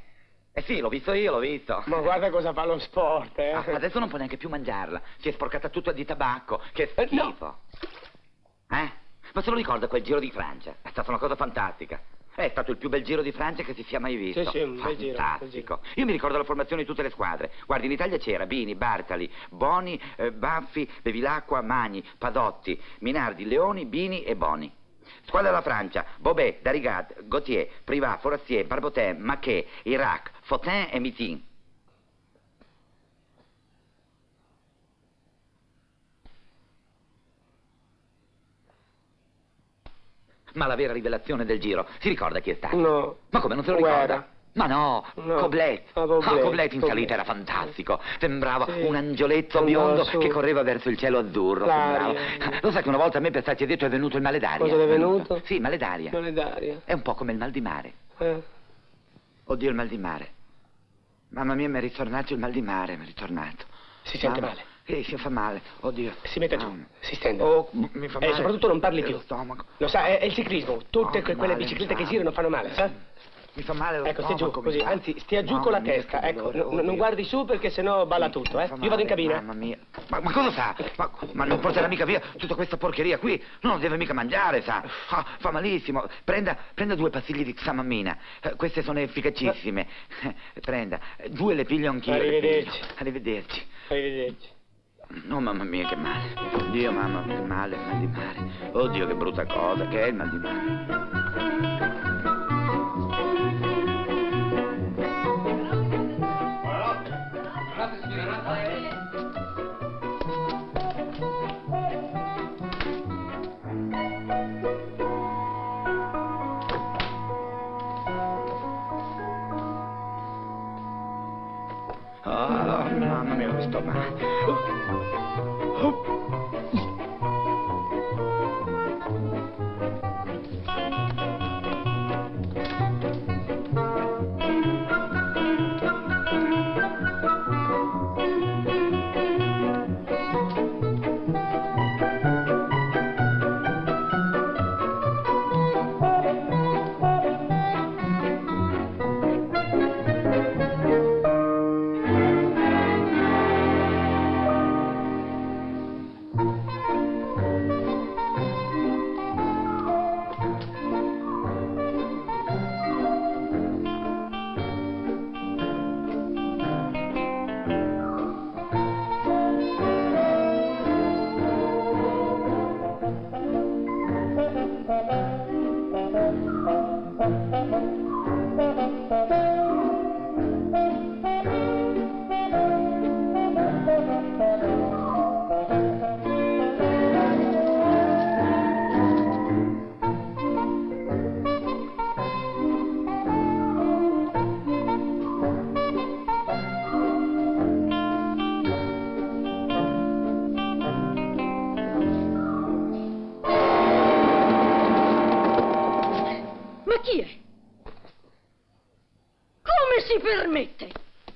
eh sì, l'ho visto io, l'ho visto. Ma guarda cosa fa lo sport, eh. Ah, adesso non può neanche più mangiarla. Si è sporcata tutta di tabacco, che schifo. Eh, no. Eh? Ma se lo ricorda quel Giro di Francia? È stata una cosa fantastica. È stato il più bel Giro di Francia che si sia mai visto. Sì, sì, un bel giro. Fantastico. Io mi ricordo la formazione di tutte le squadre. Guardi, in Italia c'era Bini, Bartali, Boni, eh, Baffi, Bevilacqua, Magni, Padotti, Minardi, Leoni, Bini e Boni. Squadra della Francia: Bobet, Darigat, Gautier, Privat, Forassier, Barbotin, Maquet, Irac, Fotin e Mitin. Ma la vera rivelazione del Giro, si ricorda chi è stato? No. Ma come, non se lo ricorda? Guerra. Ma no, no. Coblet. Ah, Coblet. Oh, Coblet in Coblet. Salita era fantastico. Sembrava sì. un angioletto Andava biondo su. Che correva verso il cielo azzurro. Lo sa che una volta a me per starci dietro è venuto il male d'aria. Cosa è venuto? Sì, male d'aria. Male d'aria. È un po' come il mal di mare. Eh. Oddio, il mal di mare. Mamma mia, mi è ritornato il mal di mare, mi è ritornato. Si sente Mamma. male. Eh, si fa male, oddio. Si metta giù, ah. si stende. Oh, mi fa male. E eh, soprattutto non parli più. Stomaco. Lo sa, è, è il ciclismo. Tutte oh, quelle male, biciclette che girano fanno male, sa? Mi fa male lo Ecco, stia giù, così. Anzi, stia giù con la mia, testa. Ecco, oh, non guardi su perché sennò balla tutto, eh. Io vado in cabina. Mamma mia. Ma, ma cosa fa? Ma, ma non porterà mica via tutta questa porcheria qui? Non deve mica mangiare, sa? Ah, fa malissimo. Prenda, prenda due pastiglie di Xamamina. Eh, queste sono efficacissime. Eh, prenda. Due le piglio anch'io. Arrivederci. Arrivederci. Arrivederci. No, oh, mamma mia, che male. Oddio, mamma, che male, mal di mare. Oddio, che brutta cosa, che è il mal di mare. Oh, mamma mia, questo male.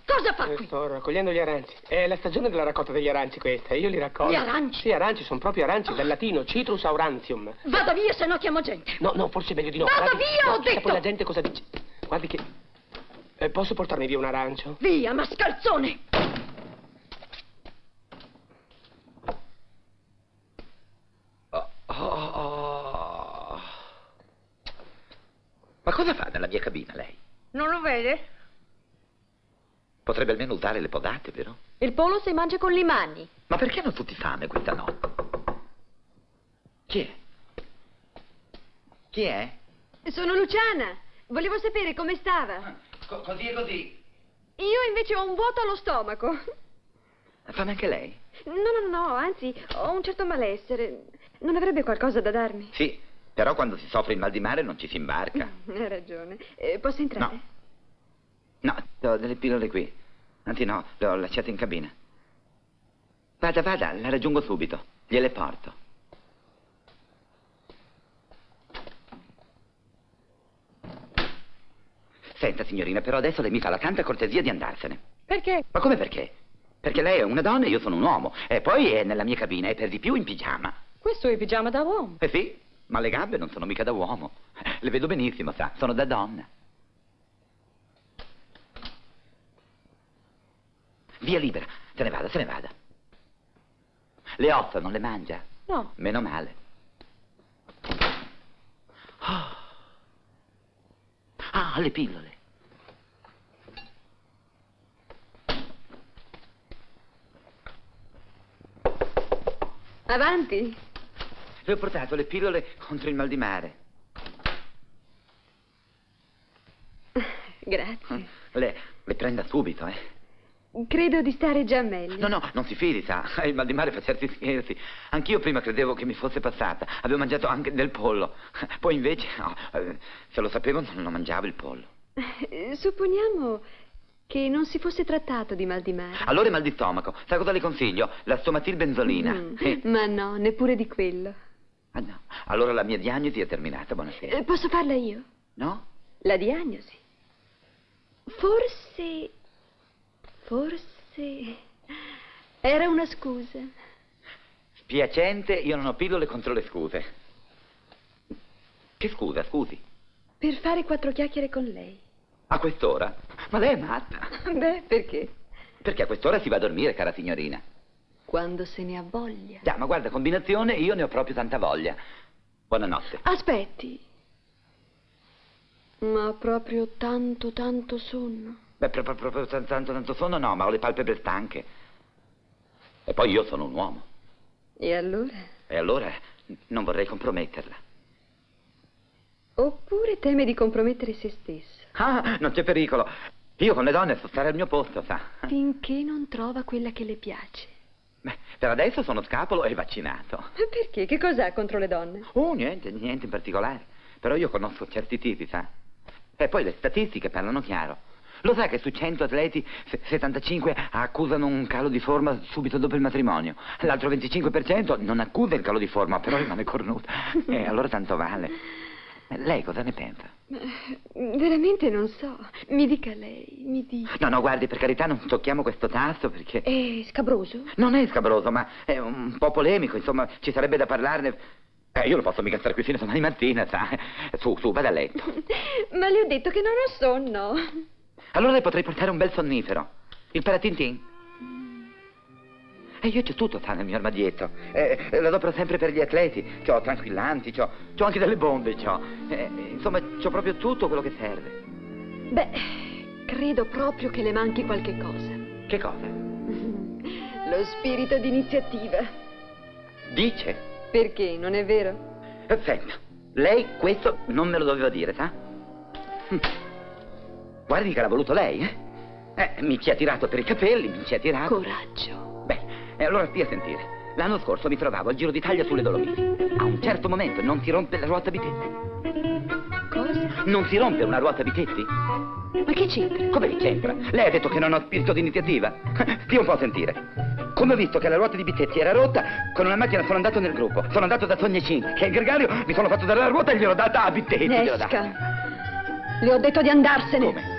Cosa fa qui? Sto raccogliendo gli aranci. È la stagione della raccolta degli aranci questa, e io li raccolgo. Gli aranci? Sì, aranci, sono proprio aranci, oh. Dal latino, citrus aurantium. Vada via, se no chiamo gente. No, no, forse è meglio di no. Vada Guardi, via, ho detto! Poi la gente cosa dice? Guardi che... Eh, posso portarmi via un arancio? Via, mascalzone! Oh, oh, oh. Ma cosa fa nella mia cabina, lei? Non lo vede? Potrebbe almeno usare le podate, vero? Il pollo si mangia con le mani. Ma perché hanno tutti fame questa notte? Chi è? Chi è? Sono Luciana. Volevo sapere come stava. Ah, co così e così. Io invece ho un vuoto allo stomaco. Ha fame anche lei? No, no, no, anzi, ho un certo malessere. Non avrebbe qualcosa da darmi? Sì, però quando si soffre il mal di mare non ci si imbarca. Ha ragione. Eh, posso entrare? No. No, ho delle pillole qui. Anzi no, le ho lasciate in cabina. Vada, vada, la raggiungo subito. Gliele porto. Senta, signorina, però adesso lei mi fa la santa cortesia di andarsene. Perché? Ma come perché? Perché lei è una donna e io sono un uomo. E poi è nella mia cabina e per di più in pigiama. Questo è pigiama da uomo? Eh sì, ma le gambe non sono mica da uomo. Le vedo benissimo, sa, sono da donna. Via libera, se ne vada, se ne vada. Le ossa non le mangia? No. Meno male. Oh. Ah, le pillole. Avanti. Le ho portato le pillole contro il mal di mare. Grazie. Le, le prenda subito, eh. Credo di stare già meglio. No, no, non si fidi, sa. Il mal di mare fa certi scherzi. Anch'io prima credevo che mi fosse passata. Avevo mangiato anche del pollo. Poi invece, no, se lo sapevo non lo mangiavo il pollo. Supponiamo che non si fosse trattato di mal di mare. Allora è mal di stomaco. Sa cosa le consiglio? La stomatilbenzolina. Mm, eh. Ma no, neppure di quello. Ah no, allora la mia diagnosi è terminata, buonasera. Eh, posso farla io? No? La diagnosi? Forse... Forse era una scusa. Spiacente, io non ho pillole contro le scuse. Che scusa, scusi? Per fare quattro chiacchiere con lei. A quest'ora? Ma lei è matta. Beh, perché? Perché a quest'ora si va a dormire, cara signorina. Quando se ne ha voglia. Già, ma guarda, combinazione, io ne ho proprio tanta voglia. Buonanotte. Aspetti. Ma ho proprio tanto, tanto sonno. Beh, proprio pro, pro, tanto, tanto sonno no, ma ho le palpebre stanche. E poi io sono un uomo. E allora? E allora non vorrei comprometterla. Oppure teme di compromettere se stesso. Ah, non c'è pericolo. Io con le donne so stare al mio posto, sa. Finché non trova quella che le piace. Beh, per adesso sono scapolo e vaccinato. Ma perché? Che cos'ha contro le donne? Oh, niente, niente in particolare. Però io conosco certi tipi, sa. E poi le statistiche parlano chiaro. Lo sa che su cento atleti, settantacinque accusano un calo di forma subito dopo il matrimonio. L'altro venticinque per cento non accusa il calo di forma, però rimane cornuta. E allora tanto vale. Lei cosa ne pensa? Veramente non so. Mi dica lei, mi dica. No, no, guardi, per carità non tocchiamo questo tasto perché... È scabroso? Non è scabroso, ma è un po' polemico, insomma, ci sarebbe da parlarne... Eh, io non posso mica stare qui fino a domani mattina, sa? Su, su, vada a letto. Ma le ho detto che non ho sonno. Allora le potrei portare un bel sonnifero. Il paratintin. E io c'ho tutto, sa, nel mio armadietto. Eh, lo adopero sempre per gli atleti. C'ho tranquillanti, c'ho anche delle bombe, c'ho. Eh, insomma, c'ho proprio tutto quello che serve. Beh, credo proprio che le manchi qualche cosa. Che cosa? Lo spirito di iniziativa. Dice? Perché, non è vero? Senta, lei questo non me lo doveva dire, sa? Guardi che l'ha voluto lei, eh? Eh, mi ci ha tirato per i capelli, mi ci ha tirato... Coraggio. Beh, e allora stia a sentire. L'anno scorso mi trovavo al Giro d'Italia sulle Dolomiti. A un certo momento non si rompe la ruota Bitetti. Cosa? Non si rompe una ruota Bitetti? Ma che c'entra? Come c'entra? Lei ha detto che non ho spirito di iniziativa. Stia un po' a sentire. Come ho visto che la ruota di Bitetti era rotta, con una macchina sono andato nel gruppo. Sono andato da Sognicini, che è il gregario, mi sono fatto dare la ruota e gliel'ho data a Bitetti. Esca. Le ho detto di andarsene. Come?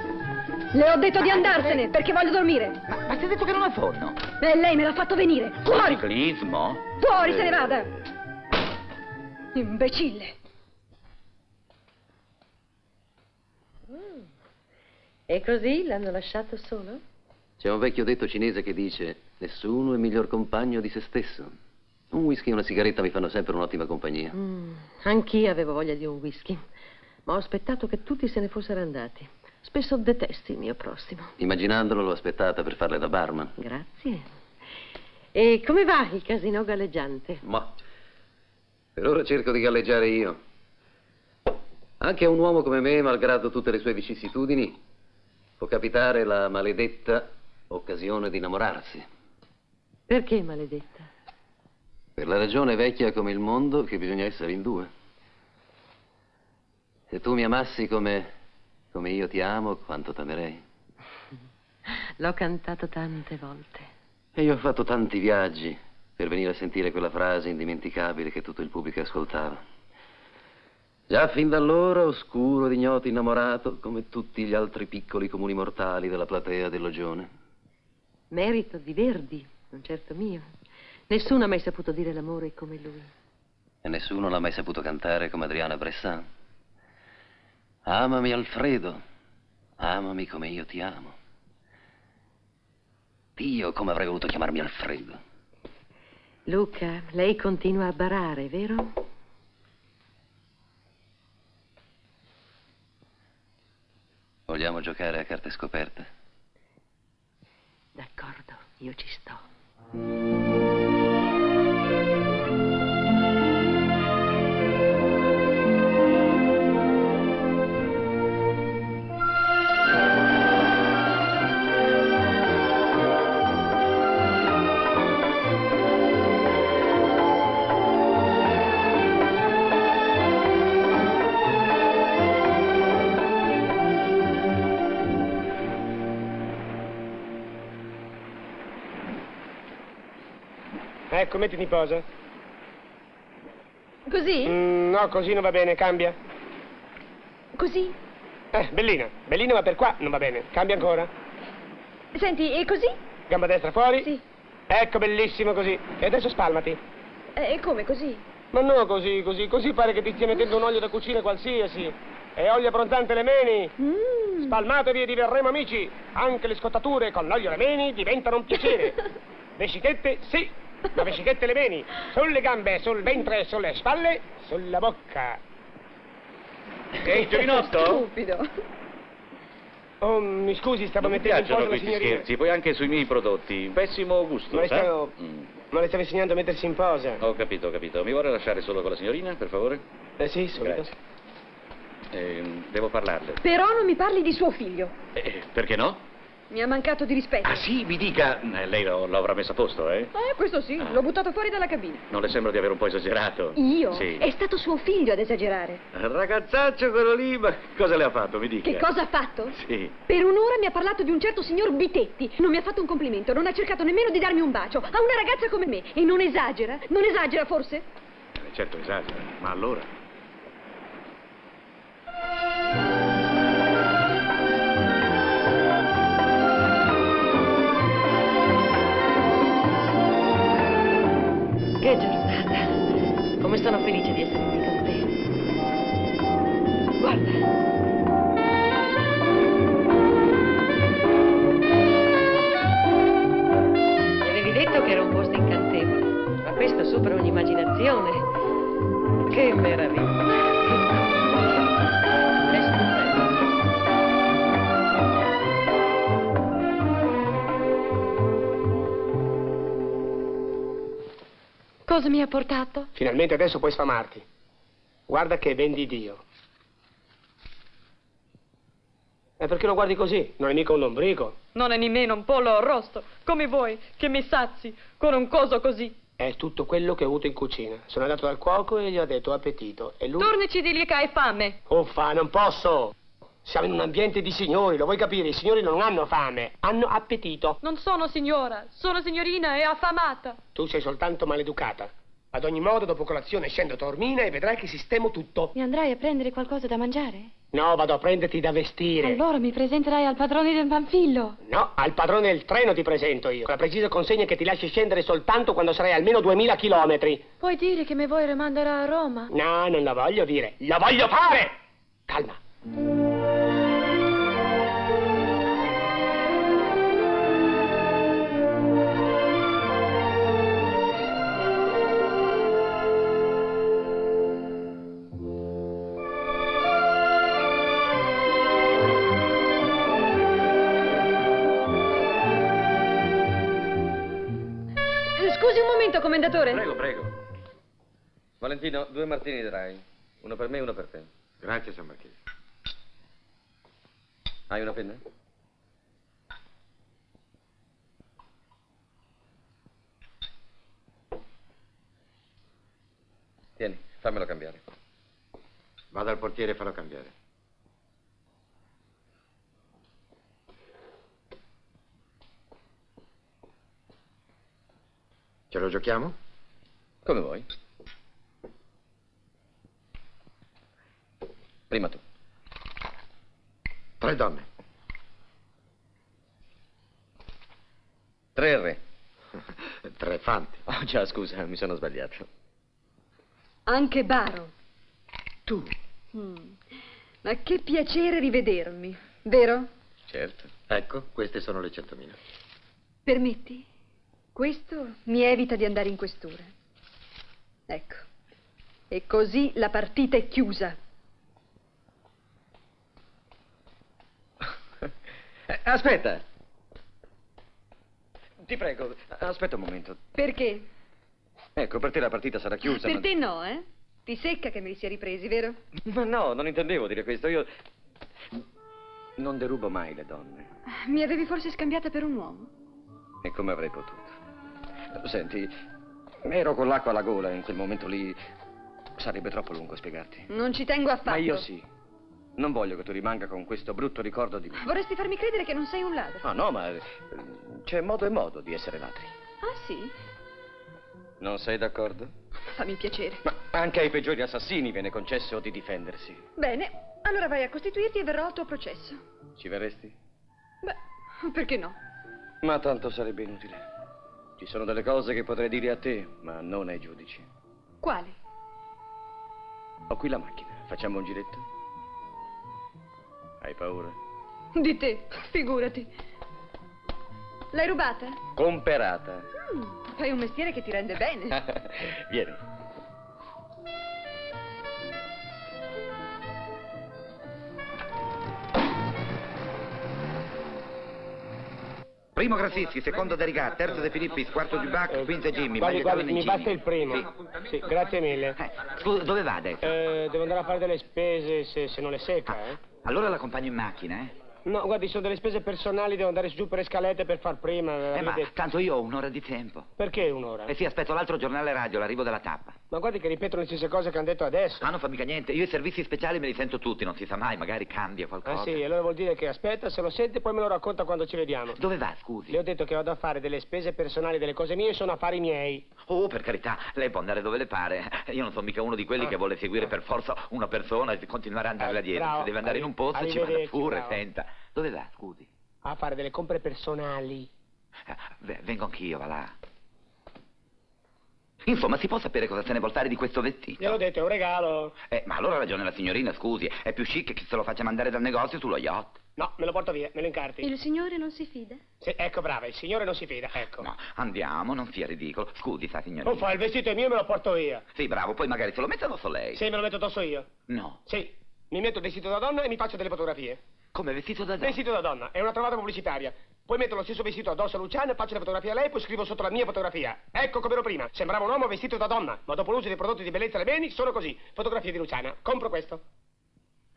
Le ho detto ma di andarsene, lei... perché voglio dormire. Ma, ma ti ha detto che non ha forno? E lei me l'ha fatto venire. Fuori! Ciclismo? Fuori, eh... se ne vada! Imbecille! Mm. E così l'hanno lasciato solo? C'è un vecchio detto cinese che dice: nessuno è miglior compagno di se stesso. Un whisky e una sigaretta mi fanno sempre un'ottima compagnia. Mm. Anch'io avevo voglia di un whisky, ma ho aspettato che tutti se ne fossero andati. Spesso detesti il mio prossimo. Immaginandolo l'ho aspettata per farle da barman. Grazie. E come va il casino galleggiante? Ma per ora cerco di galleggiare io. Anche a un uomo come me, malgrado tutte le sue vicissitudini, può capitare la maledetta occasione di innamorarsi. Perché maledetta? Per la ragione vecchia come il mondo che bisogna essere in due. Se tu mi amassi come... come io ti amo, quanto t'amerei. L'ho cantato tante volte. E io ho fatto tanti viaggi per venire a sentire quella frase indimenticabile che tutto il pubblico ascoltava. Già fin da allora, oscuro ed ignoto innamorato, come tutti gli altri piccoli comuni mortali della platea dell'Ogione. Merito di Verdi, non certo mio. Nessuno ha mai saputo dire l'amore come lui. E nessuno l'ha mai saputo cantare come Adriana Bressan. Amami Alfredo, amami come io ti amo. Dio, come avrei voluto chiamarmi Alfredo. Luca, lei continua a barare, vero? Vogliamo giocare a carte scoperte? D'accordo, io ci sto. Ecco, mettiti in posa. Così? Mm, no, così non va bene, cambia. Così? Eh, bellina, bellina, ma per qua non va bene, cambia ancora. Senti, e così? Gamba destra fuori? Sì. Ecco, bellissimo, così. E adesso spalmati. E eh, come, così? Ma no, così, così, così pare che ti stia mettendo un olio da cucina qualsiasi. E olio abbronzante alle meni. Mm. Spalmatevi e diverremo amici. Anche le scottature con l'olio alle meni diventano un piacere. Vescichette, sì. La vescichetta e le mani, sulle gambe, sul ventre, sulle spalle, sulla bocca. Ehi, giovinotto? Stupido. Oh, mi scusi, stavo mettendo in posa la signorina. Non mi piacciono questi scherzi, poi anche sui miei prodotti. Pessimo gusto, ma le stavo... Mm. Ma le stavo insegnando a mettersi in posa. Ho capito, ho capito. Mi vuole lasciare solo con la signorina, per favore? Eh sì, subito. Eh, devo parlarle. Però non mi parli di suo figlio. Eh, perché no? Mi ha mancato di rispetto. Ah sì, mi dica, eh, lei lo, lo avrà messo a posto, eh? Eh, questo sì, ah. L'ho buttato fuori dalla cabina. Non le sembra di aver un po' esagerato? Io? Sì. È stato suo figlio ad esagerare. Ragazzaccio quello lì, ma cosa le ha fatto, mi dica? Che cosa ha fatto? Sì. Per un'ora mi ha parlato di un certo signor Bitetti. Non mi ha fatto un complimento, non ha cercato nemmeno di darmi un bacio. A una ragazza come me, e non esagera? Non esagera forse? Eh, certo esagera, ma allora? Che giornata! Come sono felice di essere qui con te. Guarda! Mi avevi detto che era un posto incantevole, ma questo supera ogni immaginazione. Che meraviglia! Cosa mi ha portato? Finalmente adesso puoi sfamarti. Guarda che ben di Dio. E perché lo guardi così? Non è mica un lombrico. Non è nemmeno un pollo arrosto, come voi, che mi sazi con un coso così. È tutto quello che ho avuto in cucina. Sono andato dal cuoco e gli ho detto appetito. E lui... Tornaci di lì che hai fame. Uffa, non posso. Siamo in un ambiente di signori, lo vuoi capire? I signori non hanno fame, hanno appetito. Non sono signora, sono signorina e affamata. Tu sei soltanto maleducata. Ad ogni modo, dopo colazione scendo a Taormina e vedrai che sistemo tutto. Mi andrai a prendere qualcosa da mangiare? No, vado a prenderti da vestire. Allora mi presenterai al padrone del panfillo? No, al padrone del treno ti presento io. Con la precisa consegna che ti lasci scendere soltanto quando sarai almeno duemila chilometri. Puoi dire che me vuoi rimandare a Roma? No, non lo voglio dire. Lo voglio fare! Calma. Commendatore. Prego, prego. Valentino, due martini dry. Uno per me e uno per te. Grazie, San Marchese. Hai una penna? Tieni, fammelo cambiare. Vado al portiere e farò cambiare. Ce lo giochiamo? Come vuoi. Prima tu. Tre donne. Tre re. Tre fanti. Oh già, scusa, mi sono sbagliato. Anche Baro. Tu. Mm. Ma che piacere rivedermi, vero? Certo. Ecco, queste sono le centomila. Permetti? Questo mi evita di andare in questura. Ecco. E così la partita è chiusa. Aspetta. Ti prego, aspetta un momento. Perché? Ecco, per te la partita sarà chiusa. Per ma... te no, eh? Ti secca che me li sia ripresi, vero? Ma no, non intendevo dire questo. Io non derubo mai le donne. Mi avevi forse scambiata per un uomo? E come avrei potuto? Senti, ero con l'acqua alla gola in quel momento lì. Sarebbe troppo lungo spiegarti. Non ci tengo affatto. Ma io sì. Non voglio che tu rimanga con questo brutto ricordo di me. Vorresti farmi credere che non sei un ladro. Ah no, ma c'è modo e modo di essere ladri. Ah sì? Non sei d'accordo? Fammi piacere. Ma anche ai peggiori assassini viene concesso di difendersi. Bene, allora vai a costituirti e verrò al tuo processo. Ci verresti? Beh, perché no? Ma tanto sarebbe inutile. Ci sono delle cose che potrei dire a te, ma non ai giudici. Quali? Ho qui la macchina. Facciamo un giretto? Hai paura? Di te, figurati. L'hai rubata? Comperata. Mm, fai un mestiere che ti rende bene. Vieni. Primo Grassizzi, secondo De Rigat, terzo De Filippi, quarto Dubac, eh, quinto Jimmy. Guardi, guardi, mi basta il primo. Sì, sì, grazie mille. Eh, scusa, dove va adesso? Eh, devo andare a fare delle spese se, se non le secca, ah, eh. Allora l'accompagno in macchina, eh? No, guardi, sono delle spese personali, devo andare giù per le scalette per far prima. Eh, ma detto. Tanto io ho un'ora di tempo. Perché un'ora? Eh sì, aspetto l'altro giornale radio, l'arrivo della tappa. Ma guardi che ripetono le stesse cose che hanno detto adesso. Ah, non fa mica niente, io i servizi speciali me li sento tutti, non si sa mai, magari cambia qualcosa. Ah sì, allora vuol dire che aspetta, se lo sente poi me lo racconta quando ci vediamo. Dove va, scusi? Le ho detto che vado a fare delle spese personali, delle cose mie, sono affari miei. Oh, per carità, lei può andare dove le pare. Io non sono mica uno di quelli ah. che vuole seguire per forza una persona e continuare a andarla ah, dietro. Bravo, se deve andare in un posto ci vada pure, bravo. Senta. Dove va, scusi? A fare delle compere personali. V- vengo anch'io, va là. Insomma, si può sapere cosa se ne vuol fare di questo vestito? Gliel'ho detto, è un regalo. Eh, ma allora ha ragione la signorina, scusi. È più chic che se lo faccia mandare dal negozio sullo yacht. No, me lo porto via, me lo incarti. Il signore non si fida? Sì, ecco, brava, il signore non si fida, ecco. No, andiamo, non sia ridicolo. Scusi, sa, signorina. Non fa, il vestito è mio e me lo porto via. Sì, bravo, poi magari se lo metto addosso lei. Sì, me lo metto addosso io. No. Sì, mi metto il vestito da donna e mi faccio delle fotografie. Come vestito da donna? Vestito da donna, è una trovata pubblicitaria. Poi metto lo stesso vestito addosso a Luciana, faccio la fotografia a lei, poi scrivo sotto la mia fotografia. Ecco come ero prima, sembrava un uomo vestito da donna, ma dopo l'uso dei prodotti di bellezza e dei beni sono così. Fotografia di Luciana, compro questo.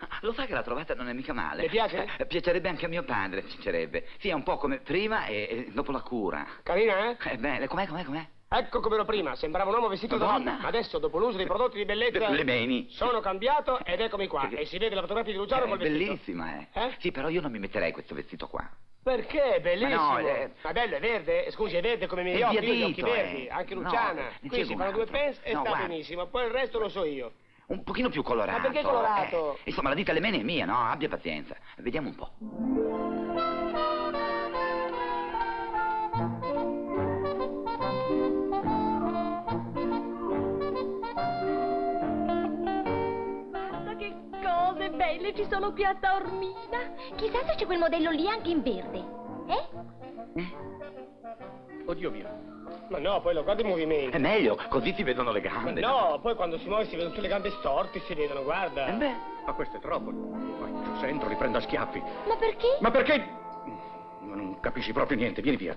Ah, lo sa che la trovata non è mica male. Le piace? Eh, piacerebbe anche a mio padre, piacerebbe. Sì, è un po' come prima e, e dopo la cura. Carina, eh? Eh, beh, com'è, com'è, com'è? Ecco come ero prima, sembrava un uomo vestito da donna. Ma adesso, dopo l'uso dei prodotti di bellezza... Le beni. Sono cambiato ed eccomi qua. Perché... E si vede la fotografia di Luciano eh, col vestito. È bellissima, eh. eh? Sì, però io non mi metterei questo vestito qua. Perché? È bellissimo. Ma, no, è... Ma bello, è verde? Scusi, è verde come i miei occhi, io ho gli occhi verdi. Eh. Anche Luciana. No, qui si fanno due pens e no, sta guarda. Benissimo. Poi il resto lo so io. un pochino più colorato. Ma perché colorato? Eh, insomma, la dita alle mani è mia, no? Abbia pazienza. Vediamo un po'. Guarda che cose belle ci sono qui a Taormina. Chissà se c'è quel modello lì anche in verde. Eh? Eh? Oddio mio. Ma no, poi lo guarda i movimenti. È meglio, così si vedono le gambe. Ma no, poi quando si muove si vedono tutte le gambe storte, si vedono, guarda. Eh beh, ma questo è troppo. Poi giù entro, li prendo a schiaffi. Ma perché? Ma perché? Non capisci proprio niente, vieni via.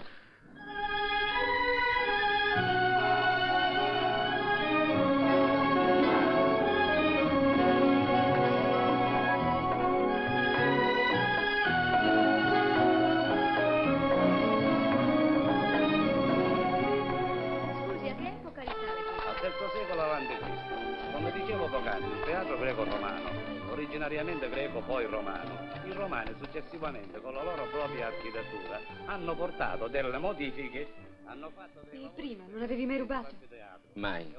Originariamente greco, poi romano. I romani successivamente, con la loro propria architettura, hanno portato delle modifiche, hanno fatto dei... E prima non avevi mai rubato? Mai.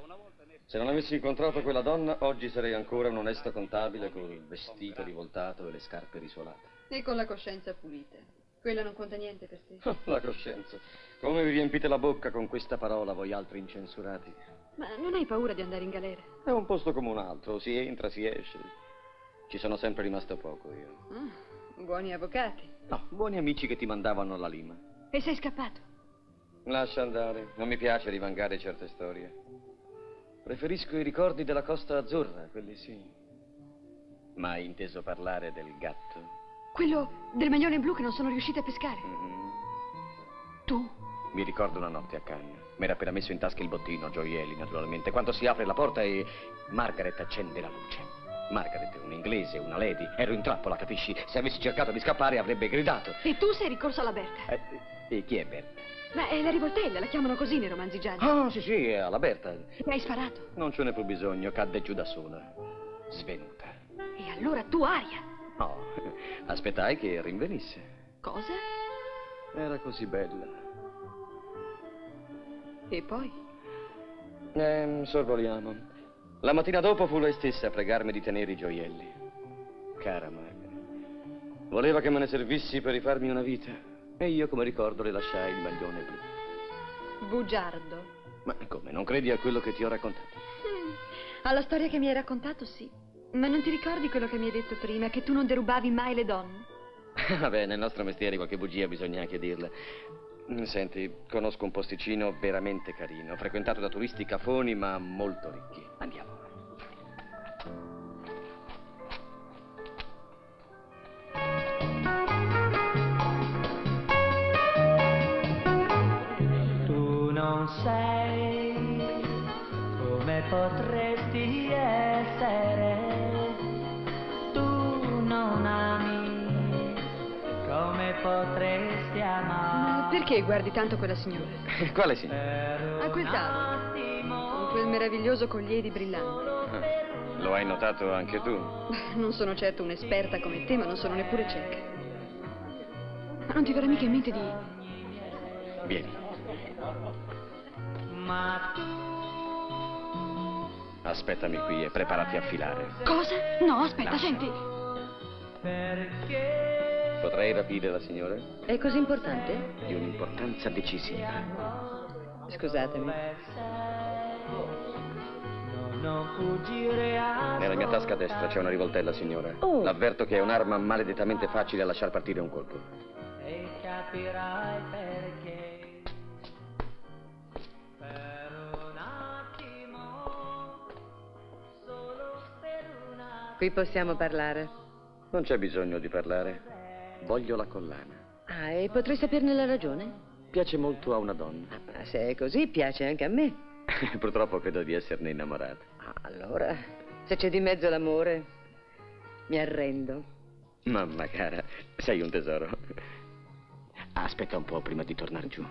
Se non avessi incontrato quella donna, oggi sarei ancora un onesto contabile con il vestito rivoltato e le scarpe risolate. E con la coscienza pulita. Quella non conta niente per te. La coscienza. Come vi riempite la bocca con questa parola, voi altri incensurati. Ma non hai paura di andare in galera? È un posto come un altro, si entra, si esce. Ci sono sempre rimasto poco, io. Ah, buoni avvocati. No, buoni amici che ti mandavano alla lima. E sei scappato? Lascia andare. Non mi piace rivangare certe storie. Preferisco i ricordi della Costa Azzurra, quelli sì. Ma hai inteso parlare del gatto? Quello del maglione blu che non sono riuscita a pescare. Mm-hmm. Tu? Mi ricordo una notte a Cannes. Mi era appena messo in tasca il bottino, gioielli, naturalmente. Quando si apre la porta e Margaret accende la luce. Margaret, un inglese, una lady, ero in trappola, capisci? Se avessi cercato di scappare avrebbe gridato. E tu sei ricorso alla Berta? E eh, eh, chi è Berta? Ma è la rivoltella, la chiamano così nei romanzi gialli. Ah, sì, sì, è alla Berta. E hai sparato? Non ce ne fu bisogno, cadde giù da sola, svenuta. E allora tu, aria? No, aspettai che rinvenisse. Cosa? Era così bella. E poi? Eh, sorvoliamo. La mattina dopo fu lei stessa a pregarmi di tenere i gioielli. Cara Margaret, voleva che me ne servissi per rifarmi una vita. E io, come ricordo, le lasciai il maglione blu. Bugiardo. Ma come, non credi a quello che ti ho raccontato? Mm, alla storia che mi hai raccontato, sì. Ma non ti ricordi quello che mi hai detto prima, che tu non derubavi mai le donne? Vabbè, nel nostro mestiere qualche bugia bisogna anche dirla. Senti, conosco un posticino veramente carino, frequentato da turisti cafoni ma molto ricchi. Andiamo. Tu non sei come potresti essere, tu non ami come potresti amare. Perché guardi tanto quella signora? Quale signora? A quel tavolo, con quel meraviglioso collier di brillante. Ah, lo hai notato anche tu? Non sono certo un'esperta come te, ma non sono neppure cieca. Ma non ti verrà mica in mente di... Vieni. Aspettami qui e preparati a filare. Cosa? No, aspetta, Lascia. senti. Perché? Potrei rapire la signora? È così importante? Di un'importanza decisiva. Scusatemi. Nella mia tasca a destra c'è una rivoltella, signora. Oh. L'avverto che è un'arma maledettamente facile a lasciar partire un colpo. E capirai perché. Per un attimo, solo per un attimo. Qui possiamo parlare. Non c'è bisogno di parlare. Voglio la collana. Ah, e potrei saperne la ragione? Piace molto a una donna. Ah, ma se è così, piace anche a me. Purtroppo credo di esserne innamorata. Ah, allora, se c'è di mezzo l'amore, mi arrendo. Mamma cara, sei un tesoro. Aspetta un po' prima di tornare giù.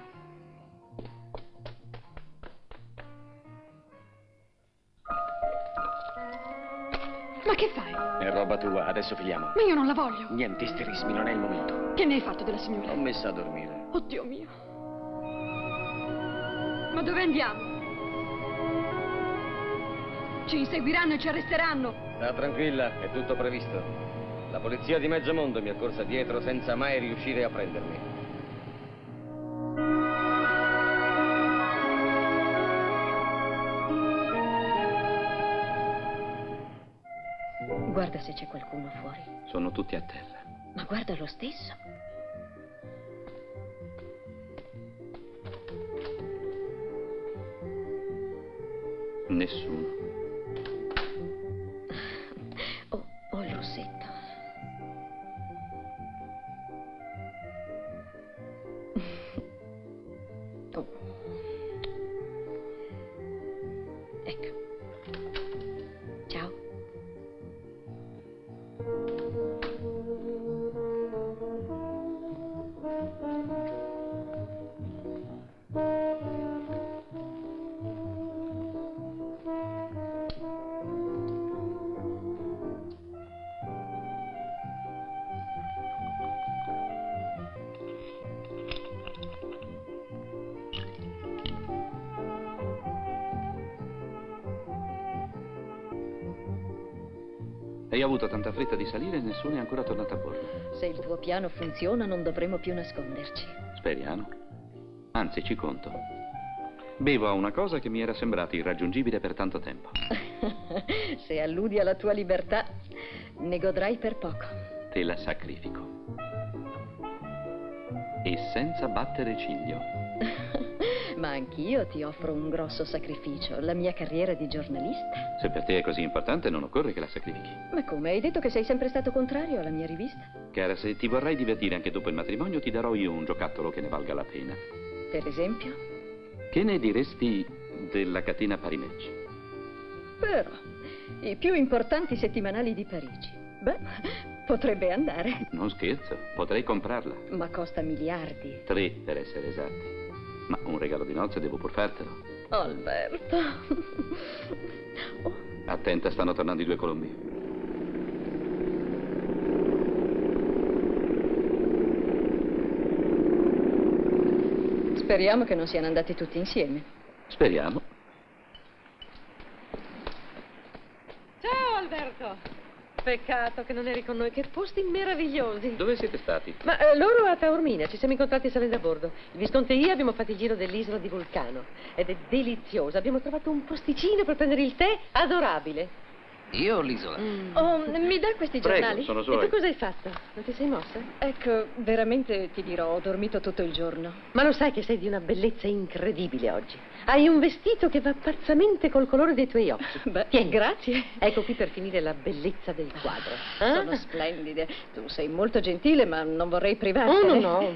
Ma che fai? È roba tua, adesso filiamo. Ma io non la voglio. Niente isterismi, non è il momento. Che ne hai fatto della signora? L'ho messa a dormire. Oddio mio. Ma dove andiamo? Ci inseguiranno e ci arresteranno. Sta tranquilla, è tutto previsto. La polizia di mezzo mondo mi è corsa dietro senza mai riuscire a prendermi. Guarda se c'è qualcuno fuori. Sono tutti a terra. Ma guarda lo stesso. Nessuno. Oh, oh, il rossetto. Oh. Ecco. Ciao. Hai avuto tanta fretta di salire e nessuno è ancora tornato a bordo. Se il tuo piano funziona non dovremo più nasconderci. Speriamo. Anzi, ci conto. Bevo a una cosa che mi era sembrata irraggiungibile per tanto tempo. Se alludi alla tua libertà, ne godrai per poco. Te la sacrifico. E senza battere ciglio. Ma anch'io ti offro un grosso sacrificio, la mia carriera di giornalista. Se per te è così importante, non occorre che la sacrifichi. Ma come? Hai detto che sei sempre stato contrario alla mia rivista? Cara, se ti vorrai divertire anche dopo il matrimonio, ti darò io un giocattolo che ne valga la pena. Per esempio? Che ne diresti della catena Paris-Match? Però, i più importanti settimanali di Parigi. Beh, potrebbe andare. Non scherzo, potrei comprarla. Ma costa miliardi. Tre, per essere esatti. Ma un regalo di nozze devo pur fartelo. Alberto. Oh. Attenta, stanno tornando i due colombi. Speriamo che non siano andati tutti insieme. Speriamo. Ciao Alberto. Peccato che non eri con noi, che posti meravigliosi. Dove siete stati? Ma eh, loro a Taormina, ci siamo incontrati salendo a bordo. Il Visconte e io abbiamo fatto il giro dell'isola di Vulcano. Ed è deliziosa, abbiamo trovato un posticino per prendere il tè adorabile. Io o l'isola? Mm. Oh, mi dai questi giornali? Prego, sono suoi. E tu cosa hai fatto? Non ti sei mossa? Ecco, veramente ti dirò, ho dormito tutto il giorno. Ma lo sai che sei di una bellezza incredibile oggi. Hai un vestito che va pazzamente col colore dei tuoi occhi. Beh, tieni. Grazie. Ecco qui per finire la bellezza del quadro. Ah, sono ah. splendide. Tu sei molto gentile, ma non vorrei privartene. Oh, no, no.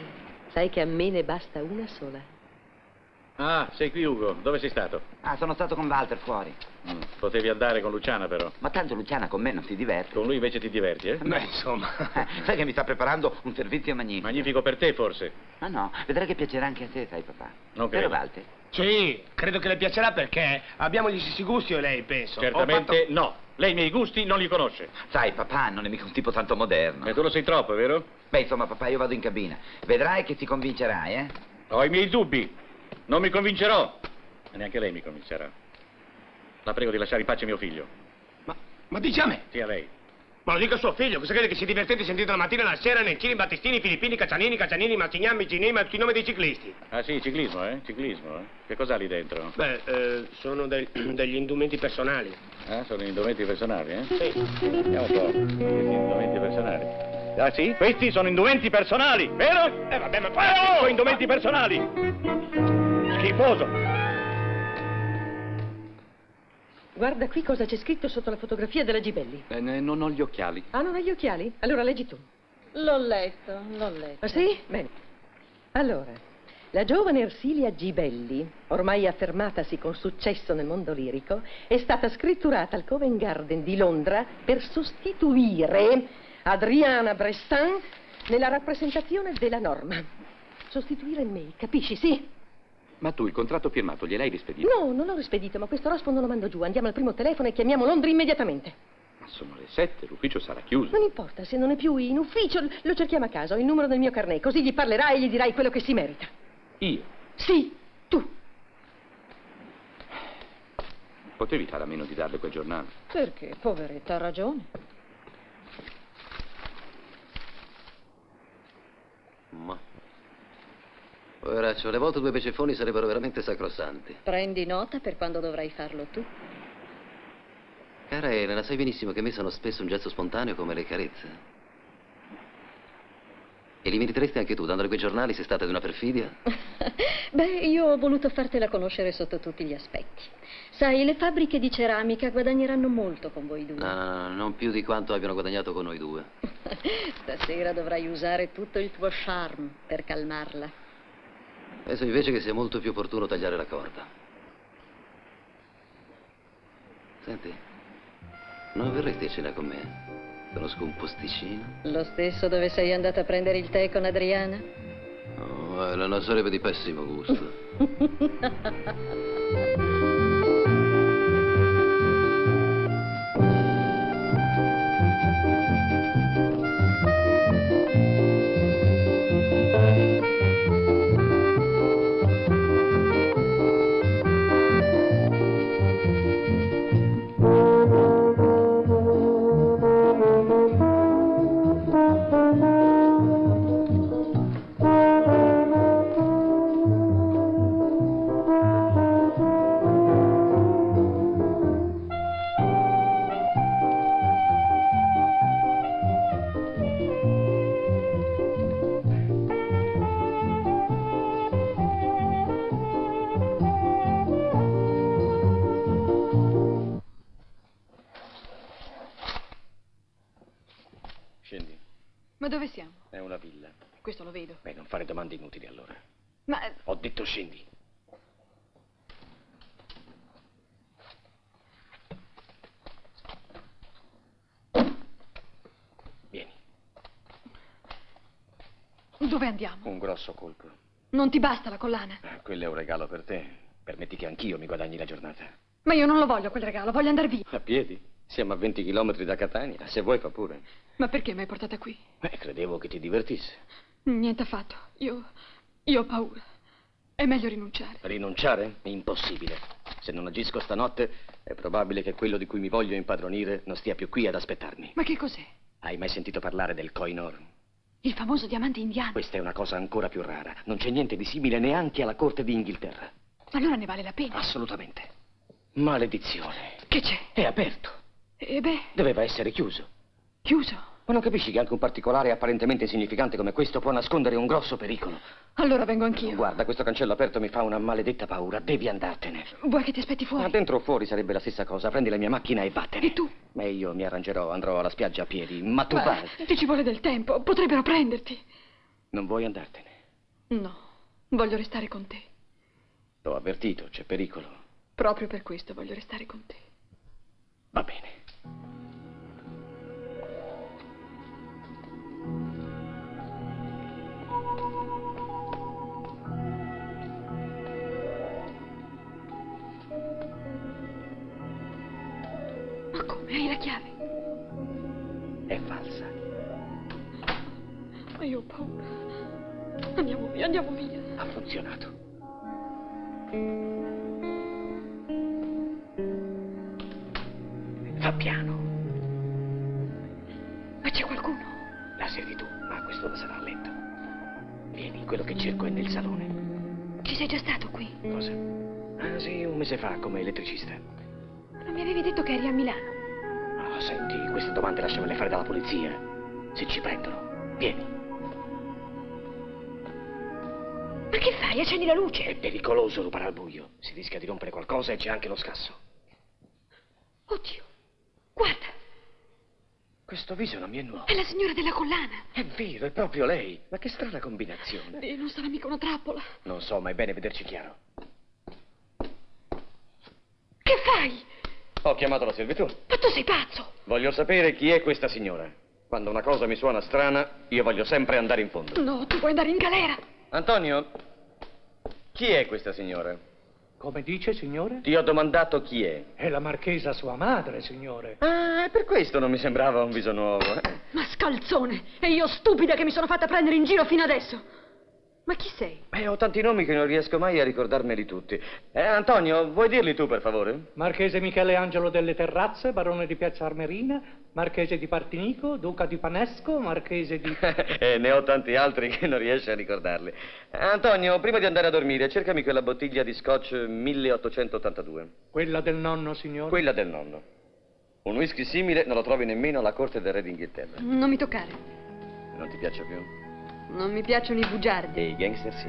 Sai che a me ne basta una sola. Ah, sei qui Ugo, dove sei stato? Ah, sono stato con Walter fuori. Mm, potevi andare con Luciana però. Ma tanto Luciana con me non si diverte. Con lui invece ti diverti, eh? Beh, insomma. Sai che mi sta preparando un servizio magnifico. Magnifico per te forse? Ma no, vedrai che piacerà anche a te, sai papà. Non credo. Però Walter? Sì, credo che le piacerà perché abbiamo gli stessi gusti o lei, penso. Certamente fatto... no, lei i miei gusti non li conosce. Sai papà, non è mica un tipo tanto moderno. E tu lo sei troppo, vero? Beh, insomma papà, io vado in cabina. Vedrai che ti convincerai, eh? Ho i miei dubbi. Non mi convincerò. E neanche lei mi convincerà. La prego di lasciare in pace mio figlio. Ma, ma dici a me? Sì, a lei. Ma lo dico a suo figlio, cosa crede che si divertente sentite la mattina e la sera Nencini, Battistini, Filippini, Caccianini, Caccianini, Macignani, Micini, ma tutti i nomi dei ciclisti. Ah sì, ciclismo, eh? Ciclismo, eh? Che cos'ha lì dentro? Beh, eh, sono del, degli indumenti personali. Ah, sono indumenti personali, eh? Sì. Andiamo un po'. Questi indumenti personali. Ah sì? Questi sono indumenti personali, vero? Eh vabbè, ma poi oh! sono indumenti personali. Schifoso. Guarda qui cosa c'è scritto sotto la fotografia della Gibelli. Eh, non ho gli occhiali. Ah, non hai gli occhiali? Allora leggi tu. L'ho letto, l'ho letto. Ah, sì? Bene. Allora, la giovane Ersilia Gibelli, ormai affermatasi con successo nel mondo lirico, è stata scritturata al Covent Garden di Londra per sostituire Adriana Bressan nella rappresentazione della Norma. Sostituire me, capisci, sì? Ma tu il contratto firmato gliel'hai rispedito? No, non l'ho rispedito, ma questo rospo non lo mando giù. Andiamo al primo telefono e chiamiamo Londra immediatamente. Ma sono le sette, l'ufficio sarà chiuso. Non importa, se non è più in ufficio, lo cerchiamo a casa, ho il numero del mio carnet, così gli parlerai e gli dirai quello che si merita. Io? Sì, tu. Potevi fare a meno di darle quel giornale. Perché? Poveretta, ha ragione. Ma... poveraccio, alle volte due pecefoni sarebbero veramente sacrosanti. Prendi nota per quando dovrai farlo tu. Cara Elena, sai benissimo che a me sono spesso un gesto spontaneo come le carezze. E li meriteresti anche tu, dandole quei giornali, sei stata di una perfidia? Beh, io ho voluto fartela conoscere sotto tutti gli aspetti. Sai, le fabbriche di ceramica guadagneranno molto con voi due. No, no, no, non più di quanto abbiano guadagnato con noi due. Stasera dovrai usare tutto il tuo charme per calmarla. Penso invece che sia molto più opportuno tagliare la corda. Senti, non verresti a cena con me? Conosco un posticino. Lo stesso dove sei andata a prendere il tè con Adriana? Oh, è una sorella di pessimo gusto. Dove siamo? È una villa. Questo lo vedo. Beh, non fare domande inutili allora. Ma... ho detto scendi. Vieni. Dove andiamo? Un grosso colpo. Non ti basta la collana? Ah, quello è un regalo per te. Permetti che anch'io mi guadagni la giornata. Ma io non lo voglio quel regalo, voglio andare via. A piedi? Siamo a venti chilometri da Catania, se vuoi fa pure. Ma perché mi hai portata qui? Beh, credevo che ti divertisse. Niente affatto, io... io ho paura. È meglio rinunciare. Rinunciare? Impossibile. Se non agisco stanotte, è probabile che quello di cui mi voglio impadronire non stia più qui ad aspettarmi. Ma che cos'è? Hai mai sentito parlare del Koh-i-Noor? Il famoso diamante indiano. Questa è una cosa ancora più rara. Non c'è niente di simile neanche alla corte d'Inghilterra. Allora ne vale la pena? Assolutamente. Maledizione. Che c'è? È aperto. E beh... doveva essere chiuso. Chiuso? Ma non capisci che anche un particolare apparentemente insignificante come questo può nascondere un grosso pericolo? Allora vengo anch'io. Guarda, questo cancello aperto mi fa una maledetta paura. Devi andartene. Vuoi che ti aspetti fuori? Ma dentro o fuori sarebbe la stessa cosa. Prendi la mia macchina e vattene. E tu? Ma io mi arrangerò, andrò alla spiaggia a piedi. Ma tu vai. Ti ci vuole del tempo. Potrebbero prenderti. Non vuoi andartene? No. Voglio restare con te. T'ho avvertito, c'è pericolo. Proprio per questo voglio restare con te. Va bene. Ma come? Hai la chiave? È falsa. Ma io ho paura. Andiamo via, andiamo via. Ha funzionato. Va piano. Ma c'è qualcuno? La servitù, ma a quest'ora sarà a letto. Vieni, quello che cerco è nel salone. Ci sei già stato qui? Cosa? Ah, sì, un mese fa come elettricista. Non mi avevi detto che eri a Milano? Oh, senti, queste domande lasciamele fare dalla polizia. Se ci prendono, vieni. Ma che fai? Accendi la luce. È pericoloso rubare al buio. Si rischia di rompere qualcosa e c'è anche lo scasso. Oddio. Guarda! Questo viso non mi è nuovo. È la signora della collana. È vero, è proprio lei. Ma che strana combinazione. Dio, non sarà mica una trappola. Non so, ma è bene vederci chiaro. Che fai? Ho chiamato la servitù. Ma tu sei pazzo! Voglio sapere chi è questa signora. Quando una cosa mi suona strana, io voglio sempre andare in fondo. No, tu puoi andare in galera. Antonio, chi è questa signora? Come dice, signore? Ti ho domandato chi è. È la marchesa sua madre, signore. Ah, per questo non mi sembrava un viso nuovo. Eh? Ma scalzone! E io stupida che mi sono fatta prendere in giro fino adesso! Ma chi sei? Eh, ho tanti nomi che non riesco mai a ricordarmeli tutti. Eh, Antonio, vuoi dirli tu, per favore? Marchese Michele Angelo delle Terrazze, barone di Piazza Armerina, marchese di Partinico, duca di Panesco, marchese di... eh, ne ho tanti altri che non riesci a ricordarli. Antonio, prima di andare a dormire, cercami quella bottiglia di scotch milleottocentottantadue. Quella del nonno, signore? Quella del nonno. Un whisky simile non lo trovi nemmeno alla corte del re d'Inghilterra. Non mi toccare. Non ti piace più? Non mi piacciono i bugiardi. E i gangster sì.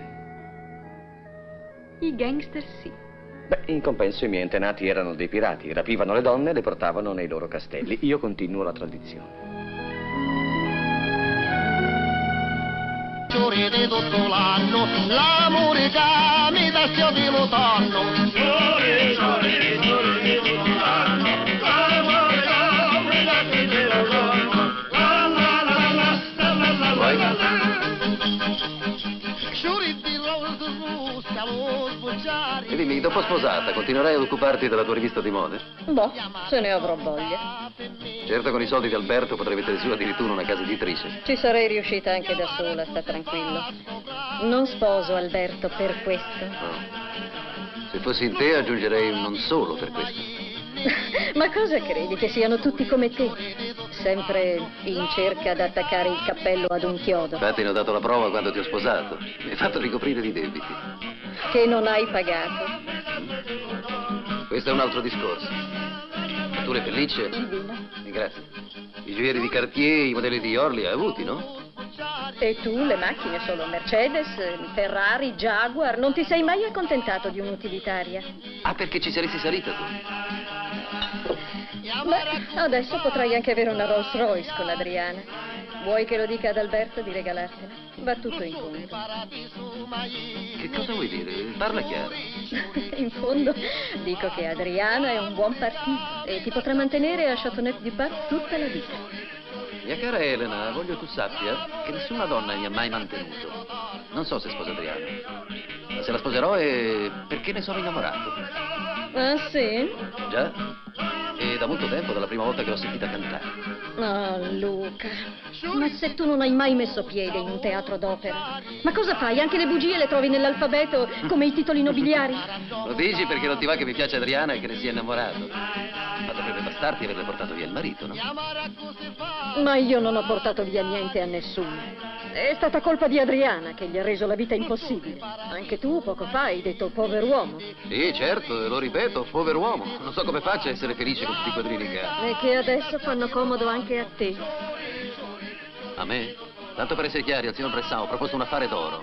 I gangster sì. Beh, in compenso i miei antenati erano dei pirati, rapivano le donne e le portavano nei loro castelli. Io continuo la tradizione. Giurete tutto l'anno, l'amore camita stia di l'autunno. Giure, giure, giure di tutto l'anno, l'amore camita stia di l'autunno. La la la la la la la la la. E dimmi, dopo sposata, continuerai ad occuparti della tua rivista di mode? Boh, se ne avrò voglia. Certo, con i soldi di Alberto potrei mettere su addirittura una casa editrice. Ci sarei riuscita anche da sola, sta tranquillo. Non sposo Alberto per questo. No. Se fossi in te aggiungerei non solo per questo. Ma cosa credi, che siano tutti come te? Sempre in cerca di attaccare il cappello ad un chiodo. Infatti ne ho dato la prova quando ti ho sposato. Mi hai fatto ricoprire di debiti. Che non hai pagato. Questo è un altro discorso. Ma tu le pellicce? Il vino. Grazie. I gioielli di Cartier, i modelli di Orly li hai avuti, no? E tu le macchine solo Mercedes, Ferrari, Jaguar. Non ti sei mai accontentato di un'utilitaria. Ah, perché ci saresti salita tu? Beh, adesso potrai anche avere una Rolls Royce con Adriana. Vuoi che lo dica ad Alberto di regalartela? Va tutto in fondo. Che cosa vuoi dire? Parla chiaro. In fondo dico che Adriana è un buon partito e ti potrà mantenere a Châteauneuf du Pape tutta la vita. Mia cara Elena, voglio tu sappia che nessuna donna mi ha mai mantenuto. Non so se sposo Adriana, ma se la sposerò è perché ne sono innamorato. Ah, sì? Già? E da molto tempo, dalla prima volta che l'ho sentita cantare. Oh, Luca, ma se tu non hai mai messo piede in un teatro d'opera, ma cosa fai? Anche le bugie le trovi nell'alfabeto, come i titoli nobiliari? Lo dici perché non ti va che mi piace Adriana e che ne sia innamorato. Ma dovrebbe bastarti averle portato via il marito, no? Ma io non ho portato via niente a nessuno. È stata colpa di Adriana che gli ha reso la vita impossibile. Anche tu poco fa hai detto pover'uomo. Sì, certo, lo ripeto, pover'uomo. Non so come faccia a essere felice con tutti i quadrini che ha. E che adesso fanno comodo anche a te. A me? Tanto per essere chiari, al signor Bressan ho proposto un affare d'oro.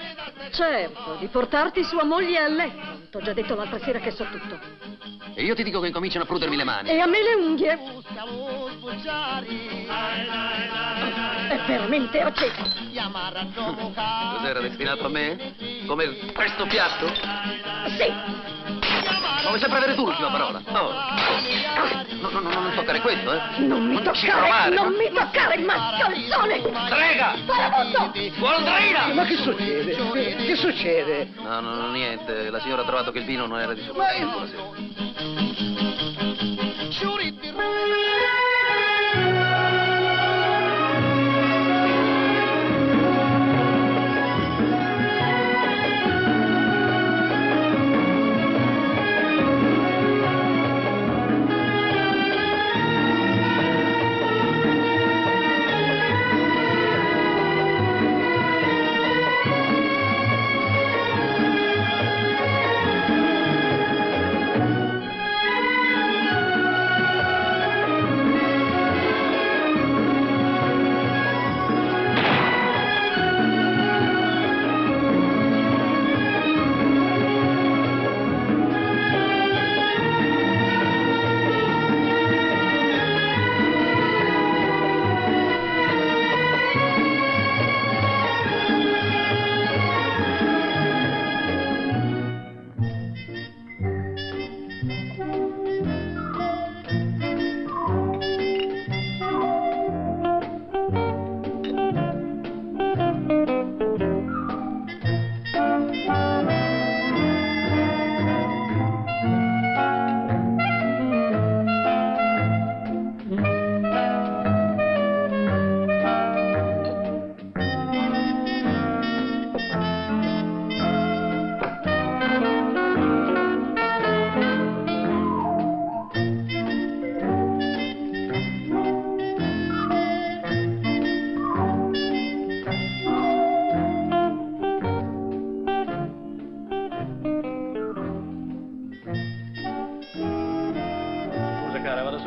Certo, di portarti sua moglie a letto. T'ho già detto l'altra sera che so tutto. E io ti dico che incominciano a prudermi le mani. E a me le unghie. È veramente aceto. Cos'era destinato a me? Come questo piatto? Sì. Vuoi sempre avere tu l'ultima parola? Oh. No, no, no, non toccare questo, eh? Non mi non toccare, provare, non ma... mi toccare, mascalzone! Strega! Paramoto! Goldraina! Ma che succede? Che, che succede? No, no, no, niente, la signora ha trovato che il vino non era di suo gusto.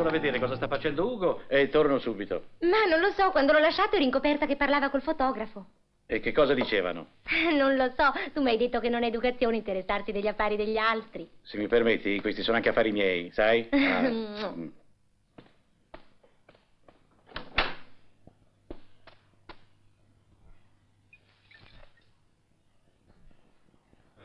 solo a vedere cosa sta facendo Ugo e torno subito. Ma non lo so, quando l'ho lasciato ero in coperta che parlava col fotografo. E che cosa dicevano? Non lo so, tu mi hai detto che non è educazione interessarsi degli affari degli altri. Se mi permetti, questi sono anche affari miei, sai? Ah. mm.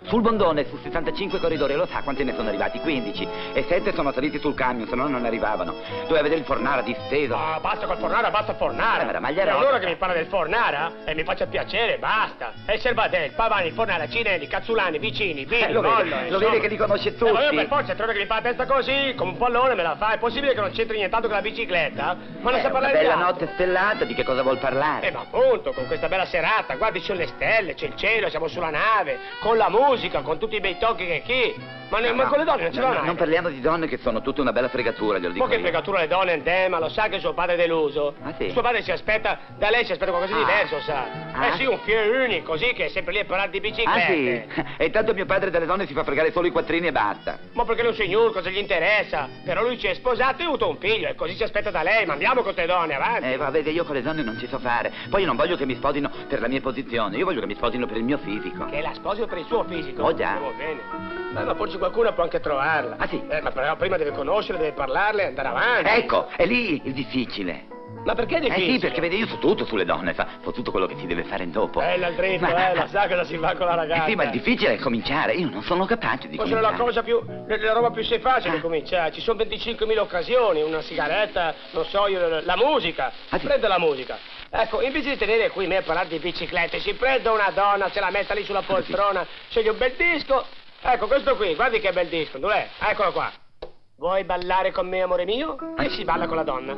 Sul Bondone, su sessantacinque corridori, lo sa quanti ne sono arrivati? quindici. E sette sono saliti sul camion, se no non arrivavano. Doveva vedere il Fornara disteso. Ah, basta col Fornara, basta Fornara. Ma è loro che mi parla del Fornara? E mi faccia piacere, basta. E Servadel, Pavani, Fornara, Cinelli, Cazzulani, Vicini, Vini, eh, lo Bollo, vede, lo vede che li conosce tutti. Eh, ma io per forza, trovo che mi fa la testa così, come un pallone me la fa. È possibile che non c'entri nient'altro che la bicicletta? Ma non eh, sa parlare di altro. Bella notte stellata, di che cosa vuol parlare? Eh, ma appunto, con questa bella serata, guardi, ci sono le stelle, c'è il cielo, siamo sulla nave, con la musica. Con tutti i bei tocchi che chi? Ma, ne, no, ma con le donne non ce l'hanno. No, non parliamo di donne che sono tutte una bella fregatura, glielo dico. Ma che fregatura le donne, eh, ma lo sa che suo padre è deluso. Ah, sì? Suo padre si aspetta, da lei si aspetta qualcosa di ah. diverso, sa. Ah. Eh sì, un fiero unico, così che è sempre lì a parlare di biciclette. Ah, sì? E tanto mio padre dalle donne si fa fregare solo i quattrini e basta. Ma perché lui signor, cosa gli interessa? Però lui ci è sposato e ha avuto un figlio, e così si aspetta da lei, ma andiamo con queste donne, avanti. Eh, va, vede, io con le donne non ci so fare. Poi io non voglio che mi sposino per la mia posizione, io voglio che mi sposino per il mio fisico. Che la sposino per il suo fisico? Oh già. Oh, bene. Ma, ma forse qualcuno può anche trovarla. Ah sì? Eh, ma però prima deve conoscerla, deve parlarle e andare avanti. Ecco, è lì il difficile. Ma perché è difficile? Eh sì, perché vede, io so tutto sulle donne, fa, so tutto quello che si deve fare dopo. Bella il dritto, ma... eh, la sa cosa si fa con la ragazza. Eh sì, ma il difficile è cominciare, io non sono capace di cominciare. Ma la cosa più, la roba più semplice è ah. cominciare, ci sono venticinquemila occasioni, una sigaretta, non so io, la musica, ah, sì. prende la musica. Ecco, invece di tenere qui me a parlare di biciclette, si prende una donna, ce la metta lì sulla poltrona, sceglie un bel disco. Ecco, questo qui, guardi che bel disco, dov'è? Eccolo qua. Vuoi ballare con me, amore mio? E si balla con la donna.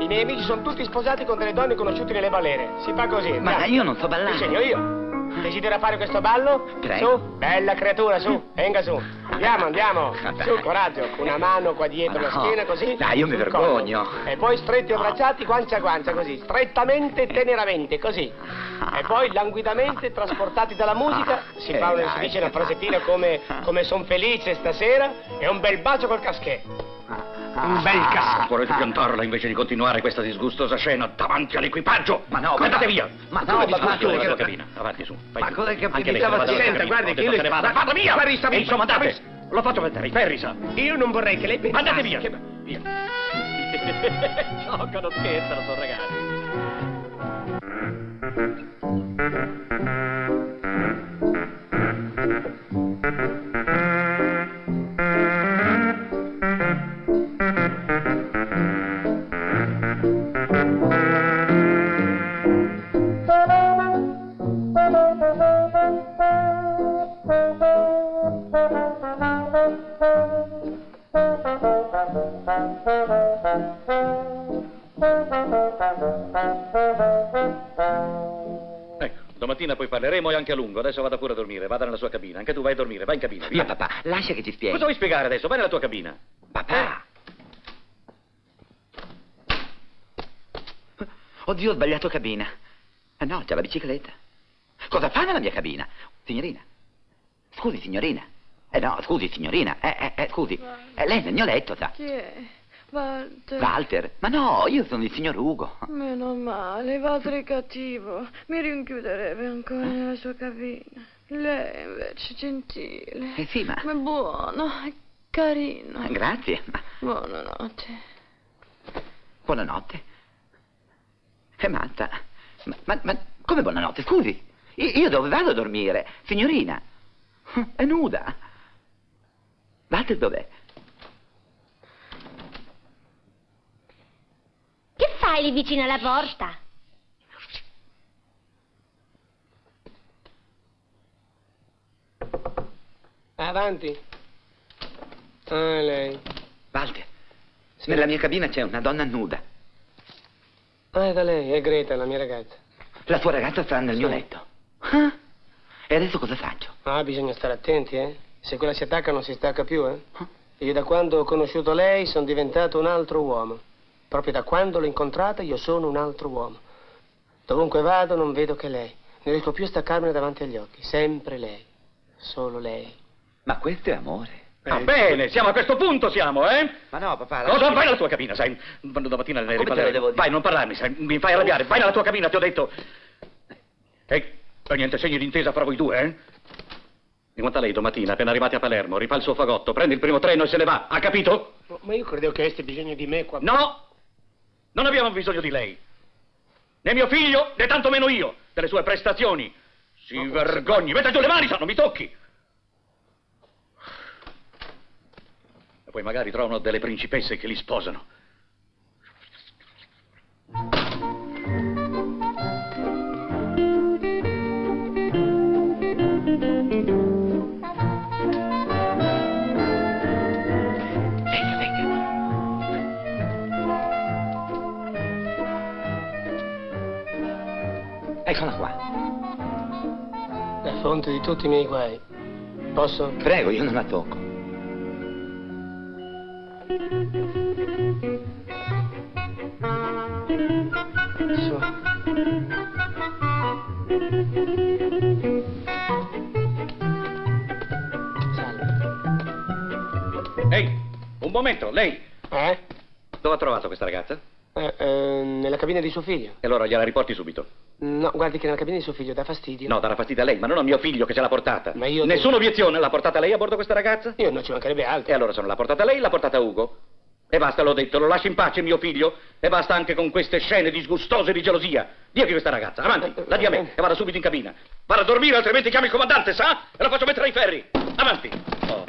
I miei amici sono tutti sposati con delle donne conosciute nelle balere. Si fa così. Ma dai. Io non so ballare. Ti insegno io. Desidera fare questo ballo? Prego. Su, bella creatura, su, venga su. Andiamo, andiamo. Su, coraggio. Una mano qua dietro, no, la schiena, così. Dai, io mi vergogno. Collo. E poi stretti abbracciati, guancia a guancia, così. Strettamente, teneramente, così. E poi languidamente, trasportati dalla musica, si, fa una, si dice una frasettina come, come son felice stasera, e un bel bacio col caschetto. Un bel casco. Volete piantarla invece di continuare questa disgustosa scena davanti all'equipaggio? Ma no, guardate via! Ma no, ma tu la tua cabina. Avanti su. Ma cosa che capitava? Senta, guardi che io le vado. Vada via! Ferri sta via. Insomma, andate. L'ho fatto vedere, Ferri sa. Io non vorrei che lei pensasse. Andate via. Via. Giocano, scherzano, sono ragazzi. Ecco, domattina poi parleremo e anche a lungo. Adesso vada pure a dormire, vada nella sua cabina. Anche tu vai a dormire, vai in cabina. Via. Ma papà, lascia che ti spieghi. Cosa vuoi spiegare adesso? Vai nella tua cabina. Papà! Eh? Oddio, ho sbagliato cabina. Ah no, c'è la bicicletta. Cosa fa nella mia cabina? Signorina. Scusi, signorina. Eh no, scusi, signorina. Eh, eh, eh scusi. Eh, lei è nel mio letto, sa. Chi è? Walter. Walter? Ma no, io sono il signor Ugo. Meno male, Walter è cattivo. Mi rinchiuderebbe ancora nella sua cabina. Lei invece è gentile. Eh sì, ma... ma buono, carino. Grazie. Buonanotte. Buonanotte? È matta. Ma, ma, ma come buonanotte? Scusi, io, io dove vado a dormire? Signorina, è nuda. Walter dov'è? Che fai lì vicino alla porta? Avanti. Ah, lei. Walter, sì. Nella mia cabina c'è una donna nuda. Ah, è da lei, è Greta, la mia ragazza. La tua ragazza sta nel sì. mio letto. Ah? E adesso cosa faccio? Ah, bisogna stare attenti, eh? Se quella si attacca non si stacca più, eh? Ah? Io da quando ho conosciuto lei sono diventato un altro uomo. Proprio da quando l'ho incontrata io sono un altro uomo. Dovunque vado non vedo che lei. Non riesco più a staccarmela davanti agli occhi. Sempre lei. Solo lei. Ma questo è amore. Va ah, bene, siamo a questo punto, siamo, eh? Ma no, papà... Cosa? Vai nella tua cabina, sai? Quando domattina ne riparleremo. Devo dire? Vai, non parlarmi, sai? Mi fai arrabbiare. Vai nella tua cabina, ti ho detto. Ehi, niente segno d'intesa fra voi due, eh? Mi guarda lei domattina, appena arrivati a Palermo, rifà il suo fagotto, prende il primo treno e se ne va, ha capito? Ma io credevo che aveste bisogno di me qua... No! Non abbiamo bisogno di lei. Né mio figlio, né tantomeno io, delle sue prestazioni. Si no, vergogni, metta giù le mani, non mi tocchi! E poi magari trovano delle principesse che li sposano. Venga, venga. Eccola qua. La fonte di tutti i miei guai. Posso? Prego, io non la tocco. Un momento, lei... Eh? Dove ha trovato questa ragazza? Eh, eh, nella cabina di suo figlio. E allora gliela riporti subito? No, guardi che nella cabina di suo figlio dà fastidio. No, darà fastidio a lei, ma non a mio figlio che ce l'ha portata. Ma io... Nessuna devo... obiezione, l'ha portata lei a bordo questa ragazza? Io non ci mancherebbe altro. E allora se non l'ha portata lei, l'ha portata Ugo. E basta, l'ho detto, lo lasci in pace mio figlio. E basta anche con queste scene disgustose di gelosia. Diavi questa ragazza, avanti, eh, la dia a me eh. E vada subito in cabina. Vada a dormire, altrimenti chiami il comandante, sa? E la faccio mettere ai ferri. Avanti. Oh.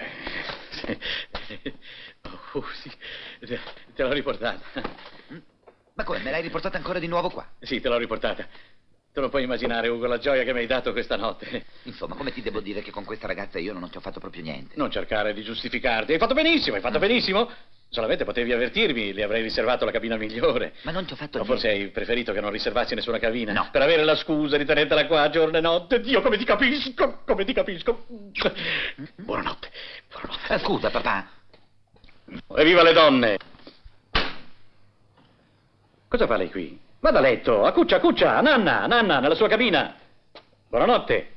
Oh, sì, te l'ho riportata. Ma come, me l'hai riportata ancora di nuovo qua? Sì, te l'ho riportata. Tu non puoi immaginare, Ugo, la gioia che mi hai dato questa notte. Insomma, come ti devo dire che con questa ragazza io non ti ho fatto proprio niente? Non cercare di giustificarti. Hai fatto benissimo, hai fatto benissimo. Solamente potevi avvertirmi, le avrei riservato la cabina migliore. Ma non ti ho fatto niente. O forse hai preferito che non riservassi nessuna cabina? No. Per avere la scusa di tenertela qua giorno e notte. Dio, come ti capisco, come ti capisco. Buonanotte, buonanotte. Scusa, papà. Evviva le donne! Cosa fa lei qui? Vada a letto, accuccia, accuccia, a nanna, a nanna, nella sua cabina. Buonanotte.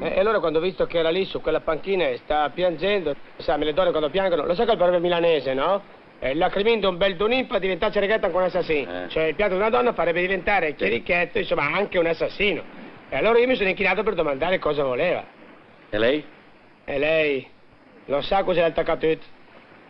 E allora quando ho visto che era lì su quella panchina e sta piangendo, sa, me le donne quando piangono, lo sa che è il proverbio milanese, no? E lacrimendo un bel donin fa diventare cereghetto anche un assassino. Eh. Cioè il pianto di una donna farebbe diventare chierichetto, insomma, anche un assassino. E allora io mi sono inchinato per domandare cosa voleva. E lei? E lei? Lo sa cos'è il tacatut?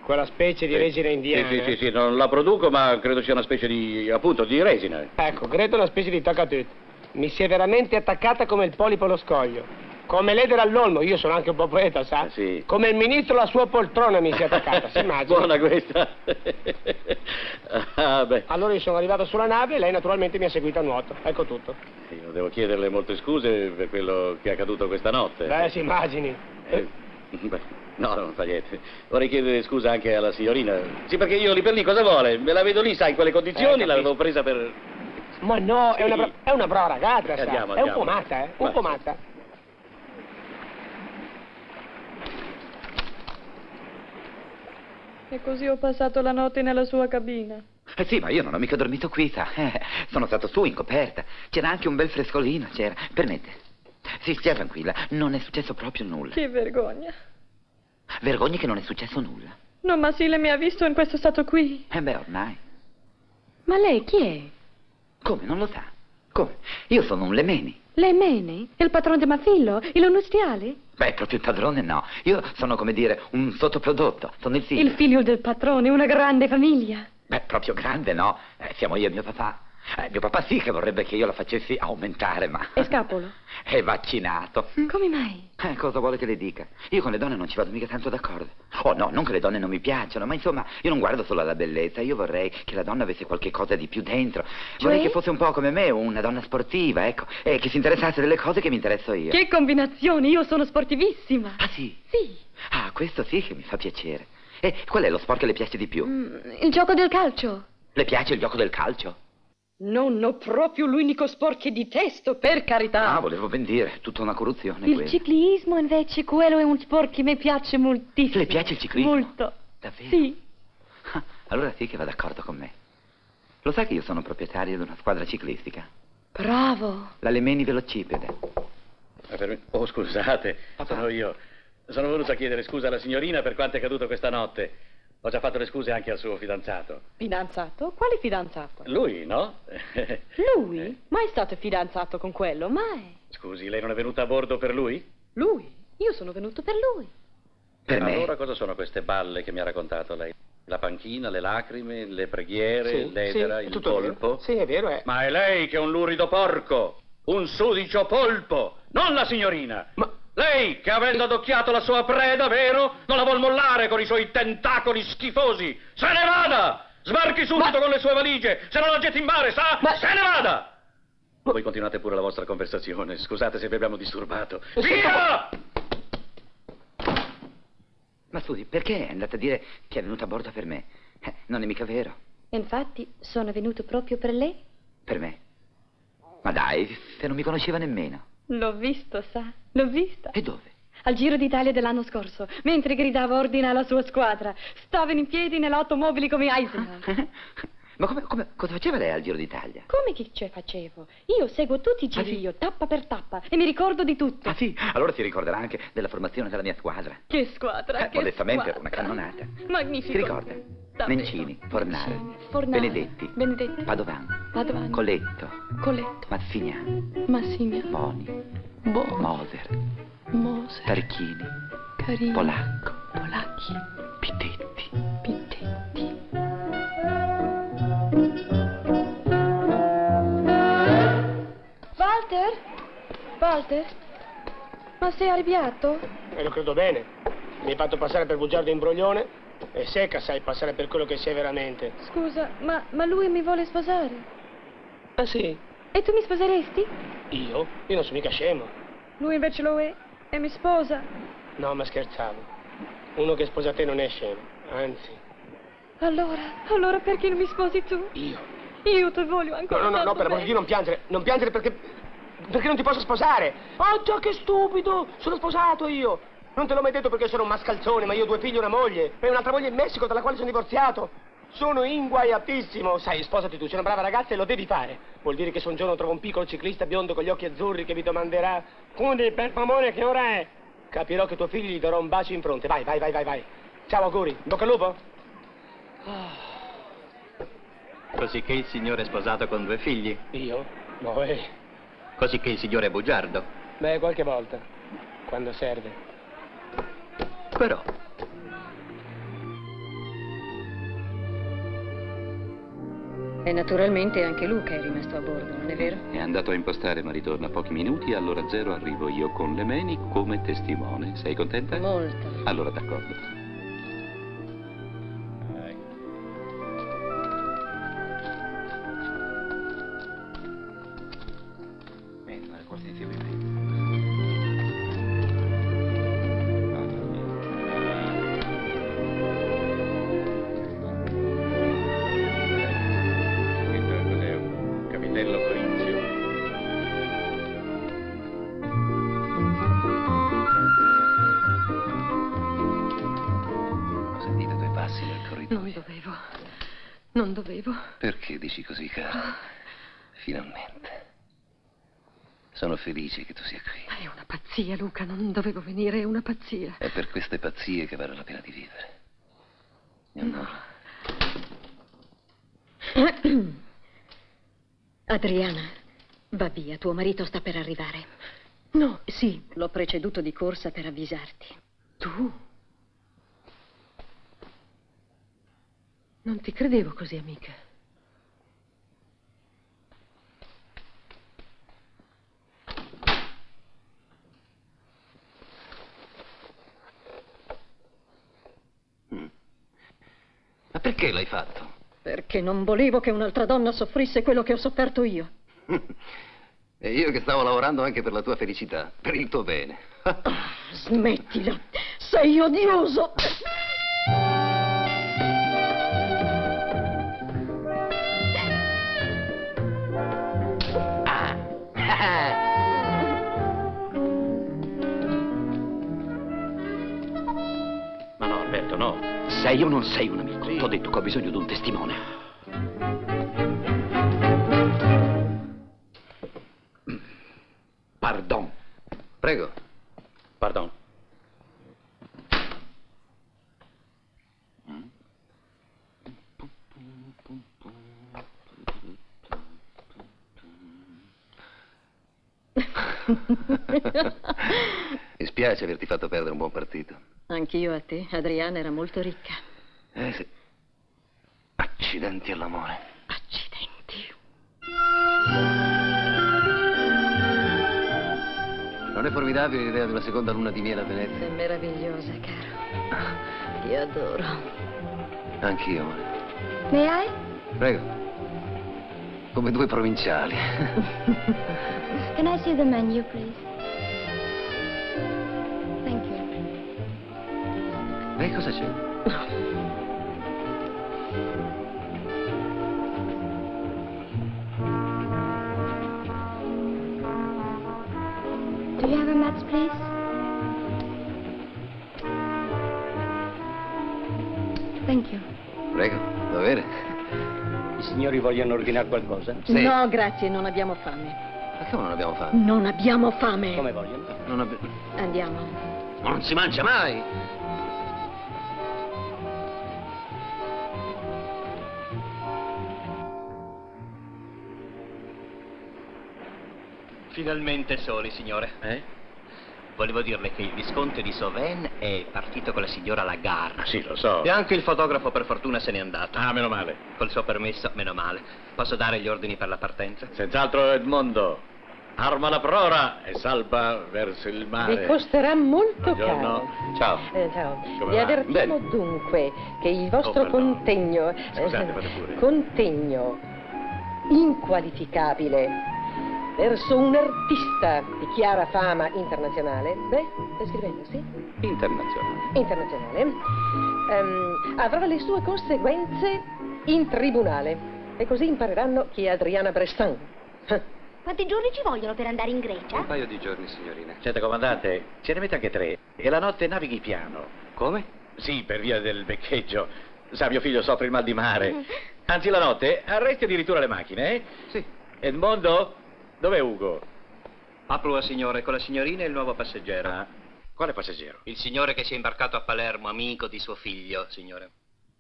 Quella specie di sì. Resina indiana. Sì, sì, sì, sì, non la produco, ma credo sia una specie di, appunto, di resina. Ecco, credo una specie di tacatut. Mi si è veramente attaccata come il polipo allo scoglio. Come l'edera all'olmo, io sono anche un po' poeta, sa? Sì. Come il ministro la sua poltrona mi si è attaccata, si immagina? Buona questa. Ah, beh. Allora io sono arrivato sulla nave e lei naturalmente mi ha seguito a nuoto, ecco tutto. Io devo chiederle molte scuse per quello che è accaduto questa notte. Beh, si immagini. Eh, beh, no, non fa niente. Vorrei chiedere scusa anche alla signorina. Sì, perché io lì per lì cosa vuole? Me la vedo lì, sai, in quelle condizioni, eh, l'avevo presa per... Ma no, sì. È, una bra... è una brava ragazza, sa? Andiamo, andiamo. È un po' matta, eh? Un beh, po' matta. Sì. E così ho passato la notte nella sua cabina. Eh sì, ma io non ho mica dormito qui, sa. Eh, sono stato su in coperta. C'era anche un bel frescolino, c'era. Permette. Sì, stia tranquilla, non è successo proprio nulla. Che vergogna. Vergogna che non è successo nulla. No, ma Sile mi ha visto in questo stato qui. Eh beh, ormai. Ma lei chi è? Come, non lo sa? Come? Io sono un Lemeni. Lemeni? Il padrone di Mafillo? Il onustiale? Beh, proprio il padrone no. Io sono, come dire, un sottoprodotto. Sono il figlio. Il figlio del padrone, una grande famiglia. Beh, proprio grande no. Eh, siamo io e mio papà. Eh, mio papà sì che vorrebbe che io la facessi aumentare, ma... È scapolo? È vaccinato. Come mai? Eh, cosa vuole che le dica? Io con le donne non ci vado mica tanto d'accordo. Oh no, non che le donne non mi piacciono, ma insomma, io non guardo solo alla bellezza. Io vorrei che la donna avesse qualche cosa di più dentro. Cioè? Vorrei che fosse un po' come me, una donna sportiva, ecco. E che si interessasse delle cose che mi interesso io. Che combinazione, io sono sportivissima. Ah sì? Sì. Ah, questo sì che mi fa piacere. E qual è lo sport che le piace di più? Mm, il gioco del calcio. Le piace il gioco del calcio? Non ho proprio l'unico sport che detesto, per carità. Ah, volevo ben dire, tutta una corruzione. Il quella. Ciclismo invece, quello è un sport che mi piace moltissimo. Le piace il ciclismo? Molto. Davvero? Sì. Allora sì che va d'accordo con me. Lo sai che io sono proprietario di una squadra ciclistica? Bravo! L'Alemeni Velocipede. Oh, scusate, Papà. Sono io. Sono venuto a chiedere scusa alla signorina per quanto è caduto questa notte. Ho già fatto le scuse anche al suo fidanzato. Fidanzato? Quale fidanzato? Lui, no? Lui? Eh? Mai stato fidanzato con quello, mai. Scusi, lei non è venuta a bordo per lui? Lui? Io sono venuto per lui. Per me? Allora cosa sono queste balle che mi ha raccontato lei? La panchina, le lacrime, le preghiere, sì, l'edera, sì, il colpo? Sì, è vero, è. Ma è lei che è un lurido porco, un sudicio polpo, non la signorina. Ma... Lei, che avendo adocchiato la sua preda, vero? Non la vuol mollare con i suoi tentacoli schifosi. Se ne vada! Sbarchi subito ma... con le sue valigie. Se non la getti in mare, sa? Ma... Se ne vada! Ma... Voi continuate pure la vostra conversazione. Scusate se vi abbiamo disturbato. Via! Ma scusi, perché è andata a dire che è venuta a bordo per me? Eh, non è mica vero. Infatti, sono venuto proprio per lei? Per me? Ma dai, se non mi conosceva nemmeno. L'ho visto, sa? L'ho vista. E dove? Al Giro d'Italia dell'anno scorso, mentre gridava ordine alla sua squadra. Stavano in piedi nell'automobile come Eisenhower. Ma come, come, cosa faceva lei al Giro d'Italia? Come che ce facevo? Io seguo tutti i giri, ah, sì? Io, tappa per tappa, e mi ricordo di tutto. Ah sì? Allora si ricorderà anche della formazione della mia squadra. Che squadra, eh, che modestamente squadra. Una cannonata. Magnifico. Si ricorda? Davvero. Nencini, Fornara, Fornara Benedetti, Benedetti Padovan, Padovan Coletto, Coletto Massignan, Massignan Boni, Bo- Moser, Moser Tarchini, Carino Polacco, Polacchi Bitetti, Bitetti. Walter? Walter? Ma sei arrabbiato? E lo credo bene. Mi hai fatto passare per bugiardo imbroglione. E secca sai passare per quello che sei veramente. Scusa, ma, ma lui mi vuole sposare. Ah sì? E tu mi sposeresti? Io? Io non sono mica scemo. Lui invece lo è e mi sposa. No, ma scherzavo. Uno che sposa te non è scemo, anzi. Allora, allora perché non mi sposi tu? Io? Io ti voglio ancora. No, no, no, no, per amor di Dio non piangere. Non piangere perché... perché non ti posso sposare. Oh già, che stupido, sono sposato io. Non te l'ho mai detto perché sono un mascalzone, ma io ho due figli e una moglie. E un'altra moglie in Messico, dalla quale sono divorziato. Sono inguaiatissimo. Sai, sposati tu, sei una brava ragazza e lo devi fare. Vuol dire che se un giorno trovo un piccolo ciclista biondo con gli occhi azzurri che mi domanderà: Cunni, per favore, che ora è? Capirò che tuo figlio gli darò un bacio in fronte. Vai, vai, vai, vai, vai. Ciao, auguri. Bocca al lupo. Cosicché il signore è sposato con due figli? Io? No, eh. Cosicché il signore è bugiardo? Beh, qualche volta. Quando serve. Però e naturalmente anche Luca è rimasto a bordo, non è vero? È andato a impostare ma ritorna pochi minuti, allora zero arrivo io con le meni come testimone. Sei contenta? Molto. Allora d'accordo. Non dovevo. Perché dici così, cara? Finalmente. Sono felice che tu sia qui. Ma è una pazzia, Luca. Non dovevo venire, è una pazzia. È per queste pazzie che vale la pena di vivere. Mio no. Adriana, va via. Tuo marito sta per arrivare. No. Sì, l'ho preceduto di corsa per avvisarti. Tu? Non ti credevo così, amica. Mm. Ma perché l'hai fatto? Perché non volevo che un'altra donna soffrisse quello che ho sofferto io. E io che stavo lavorando anche per la tua felicità, per il tuo bene. Oh, smettila, sei odioso. Alberto, no. Sei o non sei un amico? Sì. T'ho detto che ho bisogno di un testimone. Pardon. Prego. Pardon. Mi spiace averti fatto perdere un buon partito. Anch'io a te. Adriana era molto ricca. Eh sì. Accidenti all'amore. Accidenti. Non è formidabile l'idea di una seconda luna di miele a Venezia? È meravigliosa, caro. Ti adoro. Anch'io, amore. May I? Prego. Come due provinciali. Can I see the menu, please? Thank you. Lei cosa c'è? Do you have a match, please? Thank you. Prego, dovere. I signori vogliono ordinare qualcosa? Sì. No, grazie, non abbiamo fame. Ma come non abbiamo fame? Non abbiamo fame. Come vogliono? Non abbiamo... Andiamo. Ma non si mangia mai! Finalmente soli, signore. Eh? Volevo dirle che il Visconte di Sauvain è partito con la signora Lagarde. Sì, lo so. E anche il fotografo, per fortuna, se n'è andato. Ah, meno male. Col suo permesso, meno male. Posso dare gli ordini per la partenza? Senz'altro, Edmondo. Arma la prora e salpa verso il mare. Vi costerà molto caro. Ciao. Eh, ciao. Come vi avvertiamo dunque che il vostro oh, contegno... Scusate, fate pure. Contegno inqualificabile verso un artista di chiara fama internazionale. Beh, scrivendo, sì? Internazionale. Internazionale. Um, avrà le sue conseguenze in tribunale. E così impareranno chi è Adriana Bressan. Quanti giorni ci vogliono per andare in Grecia? Un paio di giorni, signorina. Senta, comandante, ce ne mette anche tre. E la notte navighi piano. Come? Sì, per via del beccheggio. Sa, mio figlio soffre il mal di mare. Anzi, la notte arresti addirittura le macchine, eh? Sì. Edmondo? Dov'è Ugo? A Prua, signore, con la signorina e il nuovo passeggero. Ah, quale passeggero? Il signore che si è imbarcato a Palermo, amico di suo figlio, signore.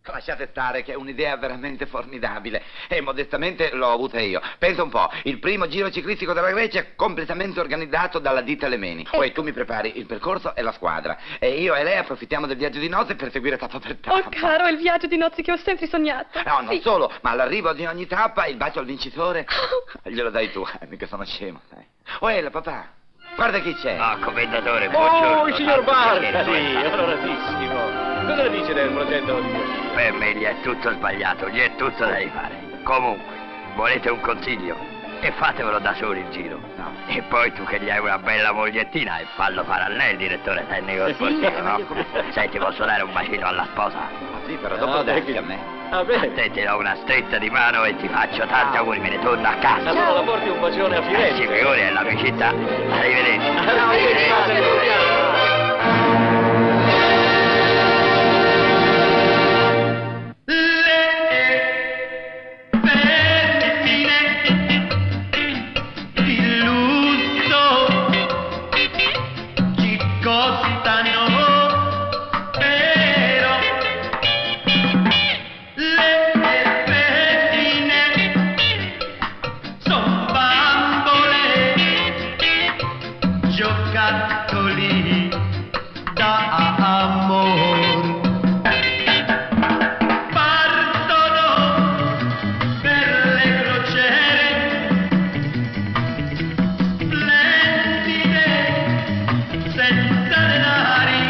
Lasciate stare, che è un'idea veramente formidabile. E modestamente l'ho avuta io. Pensa un po', il primo giro ciclistico della Grecia è completamente organizzato dalla ditta Lemeni. Poi tu mi prepari il percorso e la squadra. E io e lei approfittiamo del viaggio di nozze per seguire tappa per tappa. Oh, caro, è il viaggio di nozze che ho sempre sognato. No, non sì. solo, ma all'arrivo di ogni tappa il bacio al vincitore glielo dai tu, mica sono scemo. Uè, papà, guarda chi c'è. Ah, oh, commendatore, buongiorno. Oh, il signor Bartali, onoratissimo. Cosa ne dice del progetto di Guerra? Per me gli è tutto sbagliato, gli è tutto da rifare. Comunque, volete un consiglio? E fatevelo da soli il giro. No. E poi tu che gli hai una bella mogliettina e fallo fare a lei il direttore tecnico sportivo, sì, no? Come... Senti, posso dare un bacino alla sposa? Ma sì, però dopo no, dai che... a me. Ah, a te ti do una stretta di mano e ti faccio tanti auguri, me ne torno a casa. Allora la porti un bacione a Firenze. Eh, sì, figuri, è l'amicizia. Arrivederci. Arrivederci. Arrivederci. Senza denari,